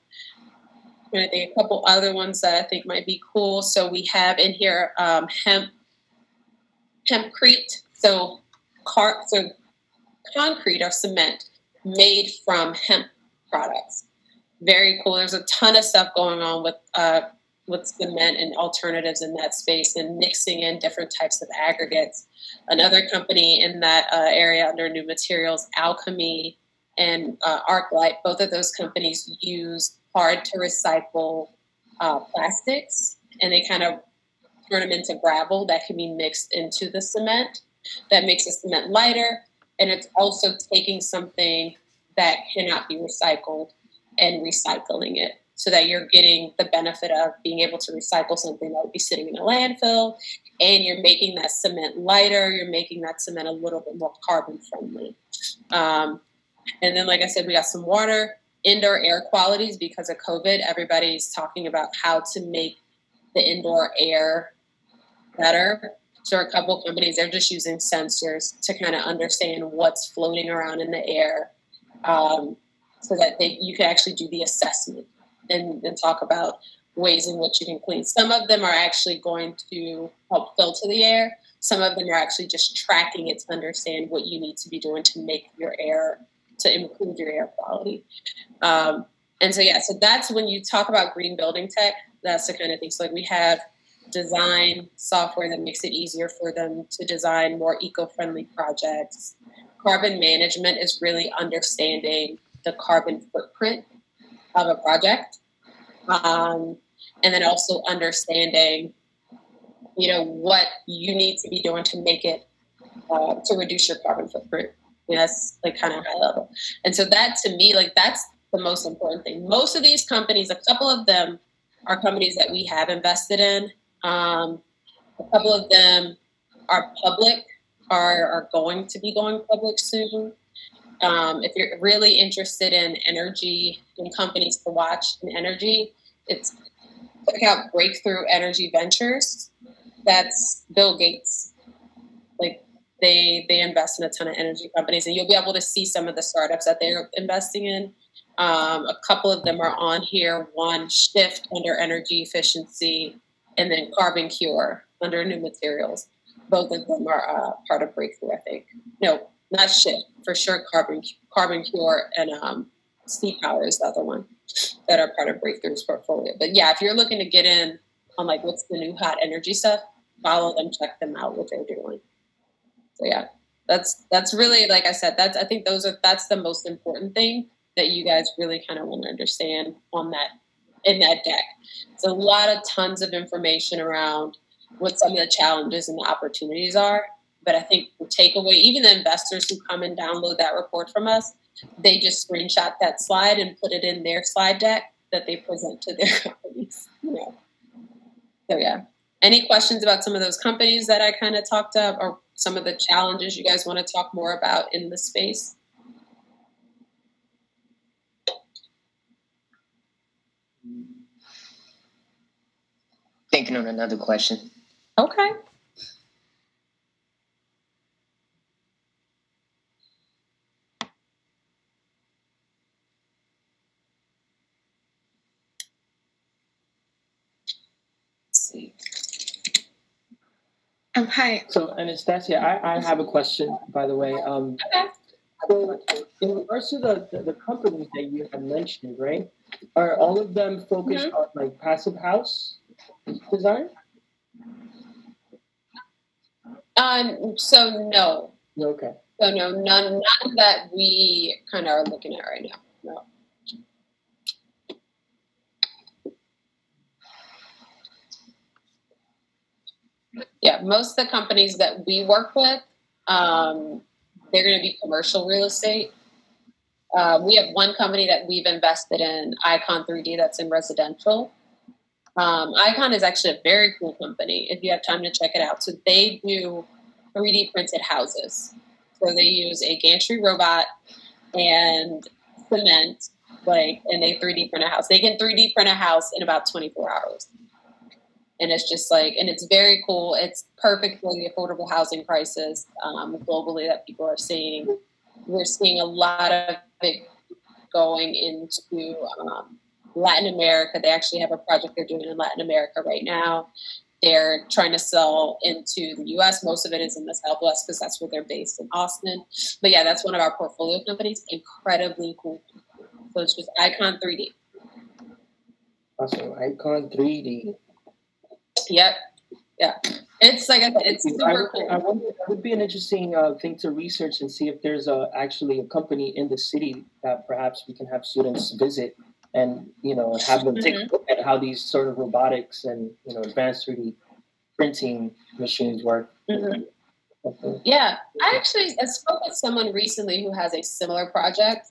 I think a couple other ones that I think might be cool. So we have in here hempcrete, so concrete or cement made from hemp products. Very cool. There's a ton of stuff going on with cement and alternatives in that space and mixing in different types of aggregates. Another company in that area under new materials, Alchemy and ArcLight, both of those companies use hard to recycle plastics, and they kind of turn them into gravel that can be mixed into the cement. That makes the cement lighter, and it's also taking something that cannot be recycled and recycling it so that you're getting the benefit of being able to recycle something that would be sitting in a landfill, and you're making that cement lighter, you're making that cement a little bit more carbon friendly. And then, like I said, we got some water, indoor air qualities because of COVID. Everybody's talking about how to make the indoor air better. So a couple companies, they're just using sensors to kind of understand what's floating around in the air, so that you can actually do the assessment and talk about ways in which you can clean. Some of them are actually going to help filter the air. Some of them are actually just tracking it to understand what you need to be doing to make your air, to improve your air quality. And so, yeah, so that's when you talk about green building tech, that's the kind of thing. So like we have design software that makes it easier for them to design more eco-friendly projects. Carbon management is really understanding the carbon footprint of a project. And then also understanding, you know, what you need to be doing to make it, to reduce your carbon footprint. That's like kind of high level. And so that to me, like that's the most important thing. Most of these companies, a couple of them are companies that we have invested in. A couple of them are public, are going to be going public soon. If you're really interested in energy and companies to watch in energy, it's Check out Breakthrough Energy Ventures. That's Bill Gates. Like they invest in a ton of energy companies, and you'll be able to see some of the startups that they're investing in. A couple of them are on here. One, Shift under energy efficiency, and then Carbon Cure under new materials. Both of them are part of Breakthrough, I think. No, not Shift, for sure. Carbon Cure and Sea Power is the other one that are part of Breakthrough's portfolio. But yeah, if you're looking to get in on like what's the new hot energy stuff, follow them, check them out, what they're doing. So yeah, that's really, like I said, that's, I think that's the most important thing that you guys really kind of want to understand on that, in that deck. It's a lot of tons of information around what some of the challenges and the opportunities are. But I think the takeaway, even the investors who come and download that report from us, they just screenshot that slide and put it in their slide deck that they present to their companies. You know. So yeah. Any questions about some of those companies that I kind of talked up, or some of the challenges you guys want to talk more about in the space? Thinking on another question. Okay. Hi. So, Anastasia, I have a question, by the way. So in regards to the companies that you have mentioned, right, are all of them focused on like passive house design? So no. Okay. So no, none that we kind of are looking at right now. No. Yeah, most of the companies that we work with, they're going to be commercial real estate. We have one company that we've invested in, Icon 3D, that's in residential. Icon is actually a very cool company if you have time to check it out. So they do 3D printed houses. So they use a gantry robot and cement, like, and they 3D print a house. They can 3D print a house in about 24 hours. And it's just like, and it's very cool. It's perfect for the affordable housing crisis globally that people are seeing. We're seeing a lot of it going into Latin America. They actually have a project they're doing in Latin America right now. They're trying to sell into the U.S. Most of it is in the Southwest because that's where they're based, in Austin. But yeah, that's one of our portfolio companies. Incredibly cool. So it's just Icon 3D. Awesome. Icon 3D. Yep. Yeah. It's like I said, it's super cool. I wonder, it would be an interesting thing to research and see if there's actually a company in the city that perhaps we can have students visit and, you know, have them take a look at how these sort of robotics and, you know, advanced 3D printing machines work. Yeah. I spoke with someone recently who has a similar project.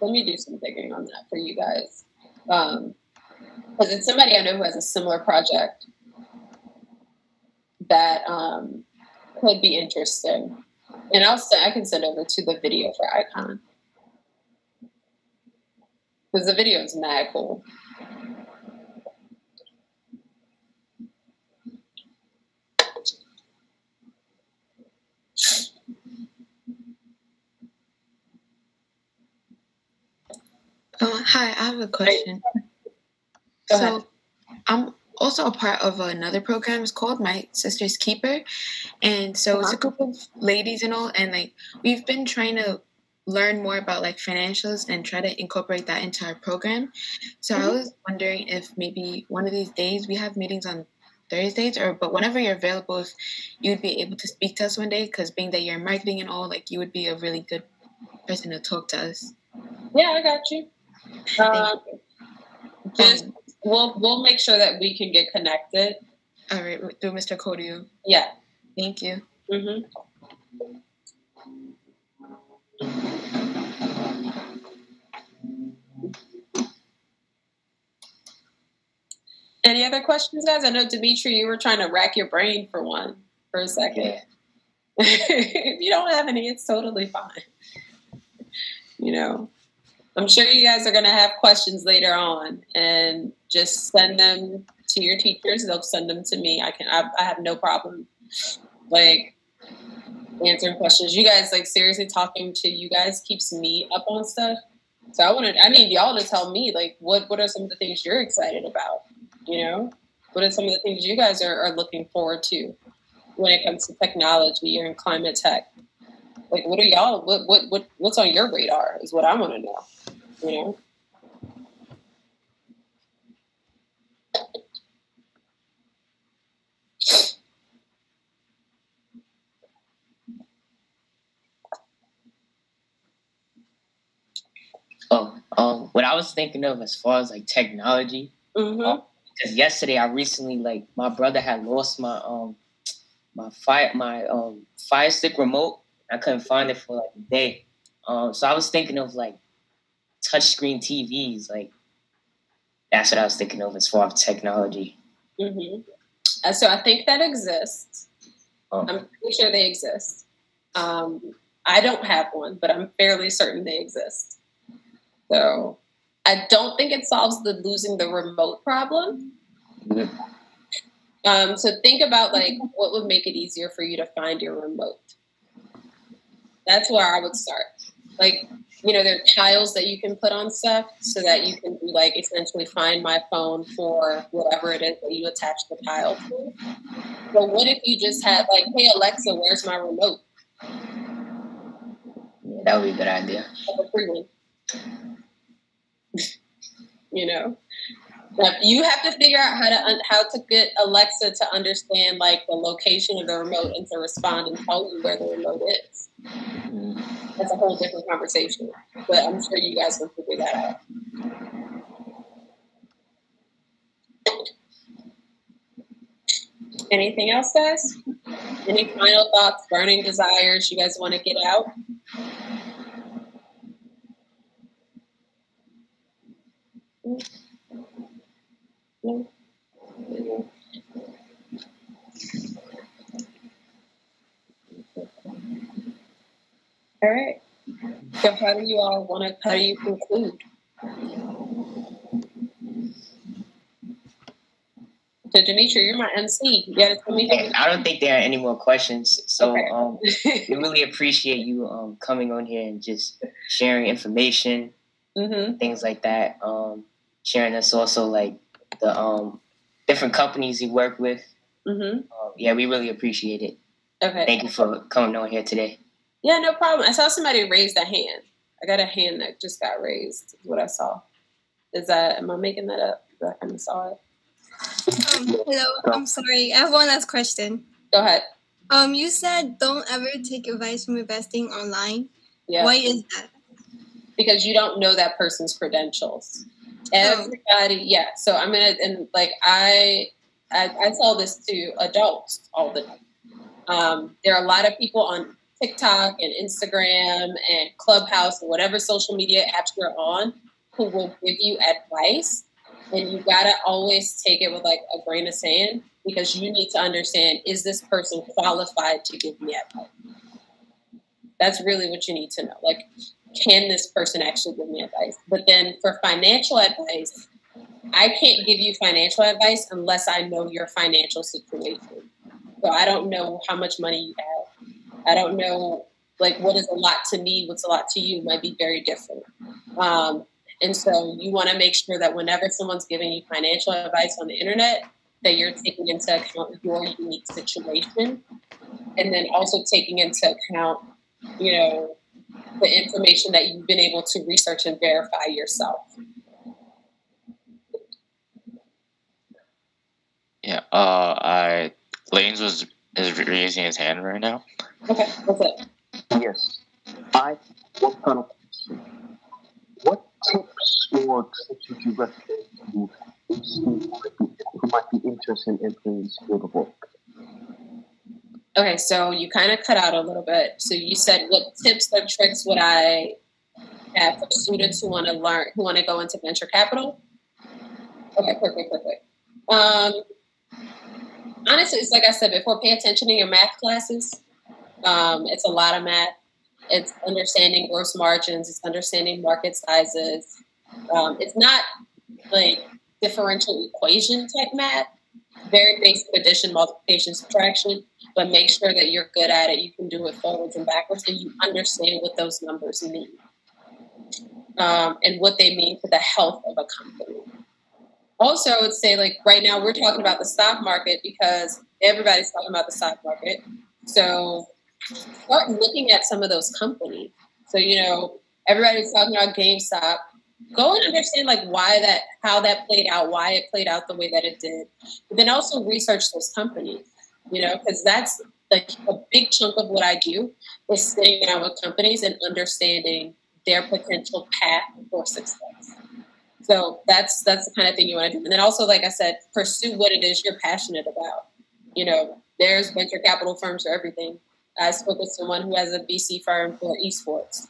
Let me do some digging on that for you guys. Because it's somebody I know who has a similar project that could be interesting, and I can send over to the video for Icon, because the video is mad cool. Oh, hi, I have a question. So I'm also a part of another program. It's called My Sister's Keeper. And so it's a group of ladies and all. And like, we've been trying to learn more about like financials and try to incorporate that into our program. So I was wondering if maybe one of these days, we have meetings on Thursdays, but whenever you're available, if you'd be able to speak to us one day, because being that you're in marketing and all, like you would be a really good person to talk to us. Yeah, I got you. We'll make sure that we can get connected. All right, through Mr. Kodio. Yeah. Thank you. Any other questions, guys? I know, Dimitri, you were trying to rack your brain for a second. Yeah. If you don't have any, it's totally fine. You know. I'm sure you guys are going to have questions later on, and just send them to your teachers, they'll send them to me. I have no problem like answering questions. You guys, like, seriously, talking to you guys keeps me up on stuff. So I need y'all to tell me, like, what are some of the things you're excited about? You know, what are some of the things you guys are looking forward to when it comes to technology or in climate tech? Like, what are y'all, what's on your radar is what I want to know, you know? Oh, what I was thinking of as far as like technology, because yesterday I recently, like, my brother had lost my fire stick remote. I couldn't find it for like a day. So I was thinking of like touchscreen TVs. Like, that's what I was thinking of as far as technology. So I think that exists. I'm pretty sure they exist. I don't have one, but I'm fairly certain they exist. So I don't think it solves the losing the remote problem. So think about, like, what would make it easier for you to find your remote. That's where I would start. Like, you know, there are tiles that you can put on stuff so that you can, like, essentially find my phone for whatever it is that you attach the tile to. But what if you just had, like, hey, Alexa, where's my remote? Yeah, that would be a good idea. That's a free one. You know, you have to figure out how to get Alexa to understand, like, the location of the remote and to respond and tell you where the remote is. That's a whole different conversation, but I'm sure you guys will figure that out. Anything else, guys? Any final thoughts, burning desires you guys want to get out? No. All right. So how do you all want to, how do you conclude? So Demetra, you're my MC. You gotta tell me. Hey, I don't think there are any more questions. So okay. We really appreciate you coming on here and just sharing information, things like that. Sharing us also, like, the different companies you work with. Yeah, we really appreciate it. Okay. Thank you for coming on here today. Yeah, no problem. I saw somebody raise a hand. I got a hand that just got raised, is what I saw. Am I making that up? I kind of saw it. Hello, I'm sorry. I have one last question. Go ahead. You said don't ever take advice from investing online. Yeah. Why is that? Because you don't know that person's credentials. Everybody, yeah. So I'm gonna, and like I tell this to adults all the time. There are a lot of people on TikTok and Instagram and Clubhouse and whatever social media apps you're on who will give you advice, and you gotta always take it with like a grain of sand, because you need to understand, is this person qualified to give me advice? That's really what you need to know. Like, can this person actually give me advice? But then for financial advice, I can't give you financial advice unless I know your financial situation. So I don't know how much money you have. I don't know, like, what is a lot to me, what's a lot to you might be very different. And so you want to make sure that whenever someone's giving you financial advice on the internet, that you're taking into account your unique situation, and then also taking into account, you know, the information that you've been able to research and verify yourself. Yeah, Lanes is raising his hand right now. Okay, that's it. Yes. What kind of what tips or tricks would you recommend to who might be interested in things for the book? Okay, so you kind of cut out a little bit. So you said, what tips or tricks would I have for students who want to learn, who want to go into venture capital? Okay, perfect. Honestly, it's like I said before, pay attention to your math classes. It's a lot of math. It's understanding gross margins. It's understanding market sizes. It's not like differential equation type math, very basic addition, multiplication, subtraction, but make sure that you're good at it. You can do it forwards and backwards, and you understand what those numbers mean and what they mean for the health of a company. Also, I would say, like, right now we're talking about the stock market because everybody's talking about the stock market. So start looking at some of those companies. So, you know, everybody's talking about GameStop. Go and understand, like, why that, how that played out, why it played out the way that it did. But then also research those companies, you know, because that's, like, a big chunk of what I do is sitting down with companies and understanding their potential path for success. So that's the kind of thing you want to do. And then also, like I said, pursue what it is you're passionate about. You know, there's venture capital firms for everything. I spoke with someone who has a VC firm for esports.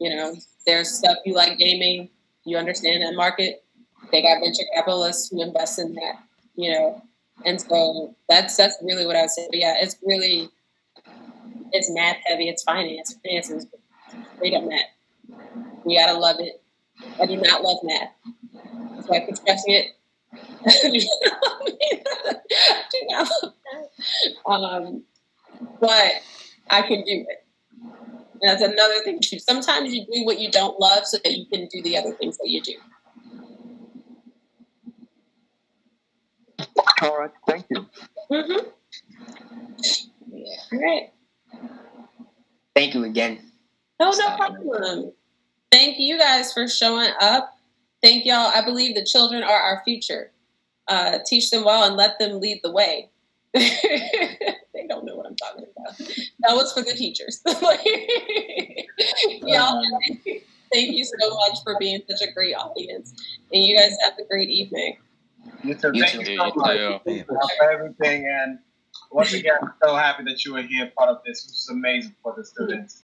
You know, there's stuff you like gaming, you understand that market. They got venture capitalists who invest in that, you know. And so that's really what I would say. But yeah, it's really, it's math heavy. It's finance. Finance is straight up math. You got to love it. I do not love math. That's why I keep stressing it. I do not love math. But I can do it. And that's another thing too. Sometimes you do what you don't love so that you can do the other things that you do. All right. Thank you. Mm-hmm. Yeah. All right. Thank you again. No, no problem. Thank you guys for showing up. Thank y'all. I believe the children are our future. Teach them well and let them lead the way. They don't know what I'm talking about. That was for the teachers. Y'all, thank you so much for being such a great audience. And you guys have a great evening. You too. Thank you so much for everything. And once again, I'm so happy that you were here, part of this. This was amazing for the students.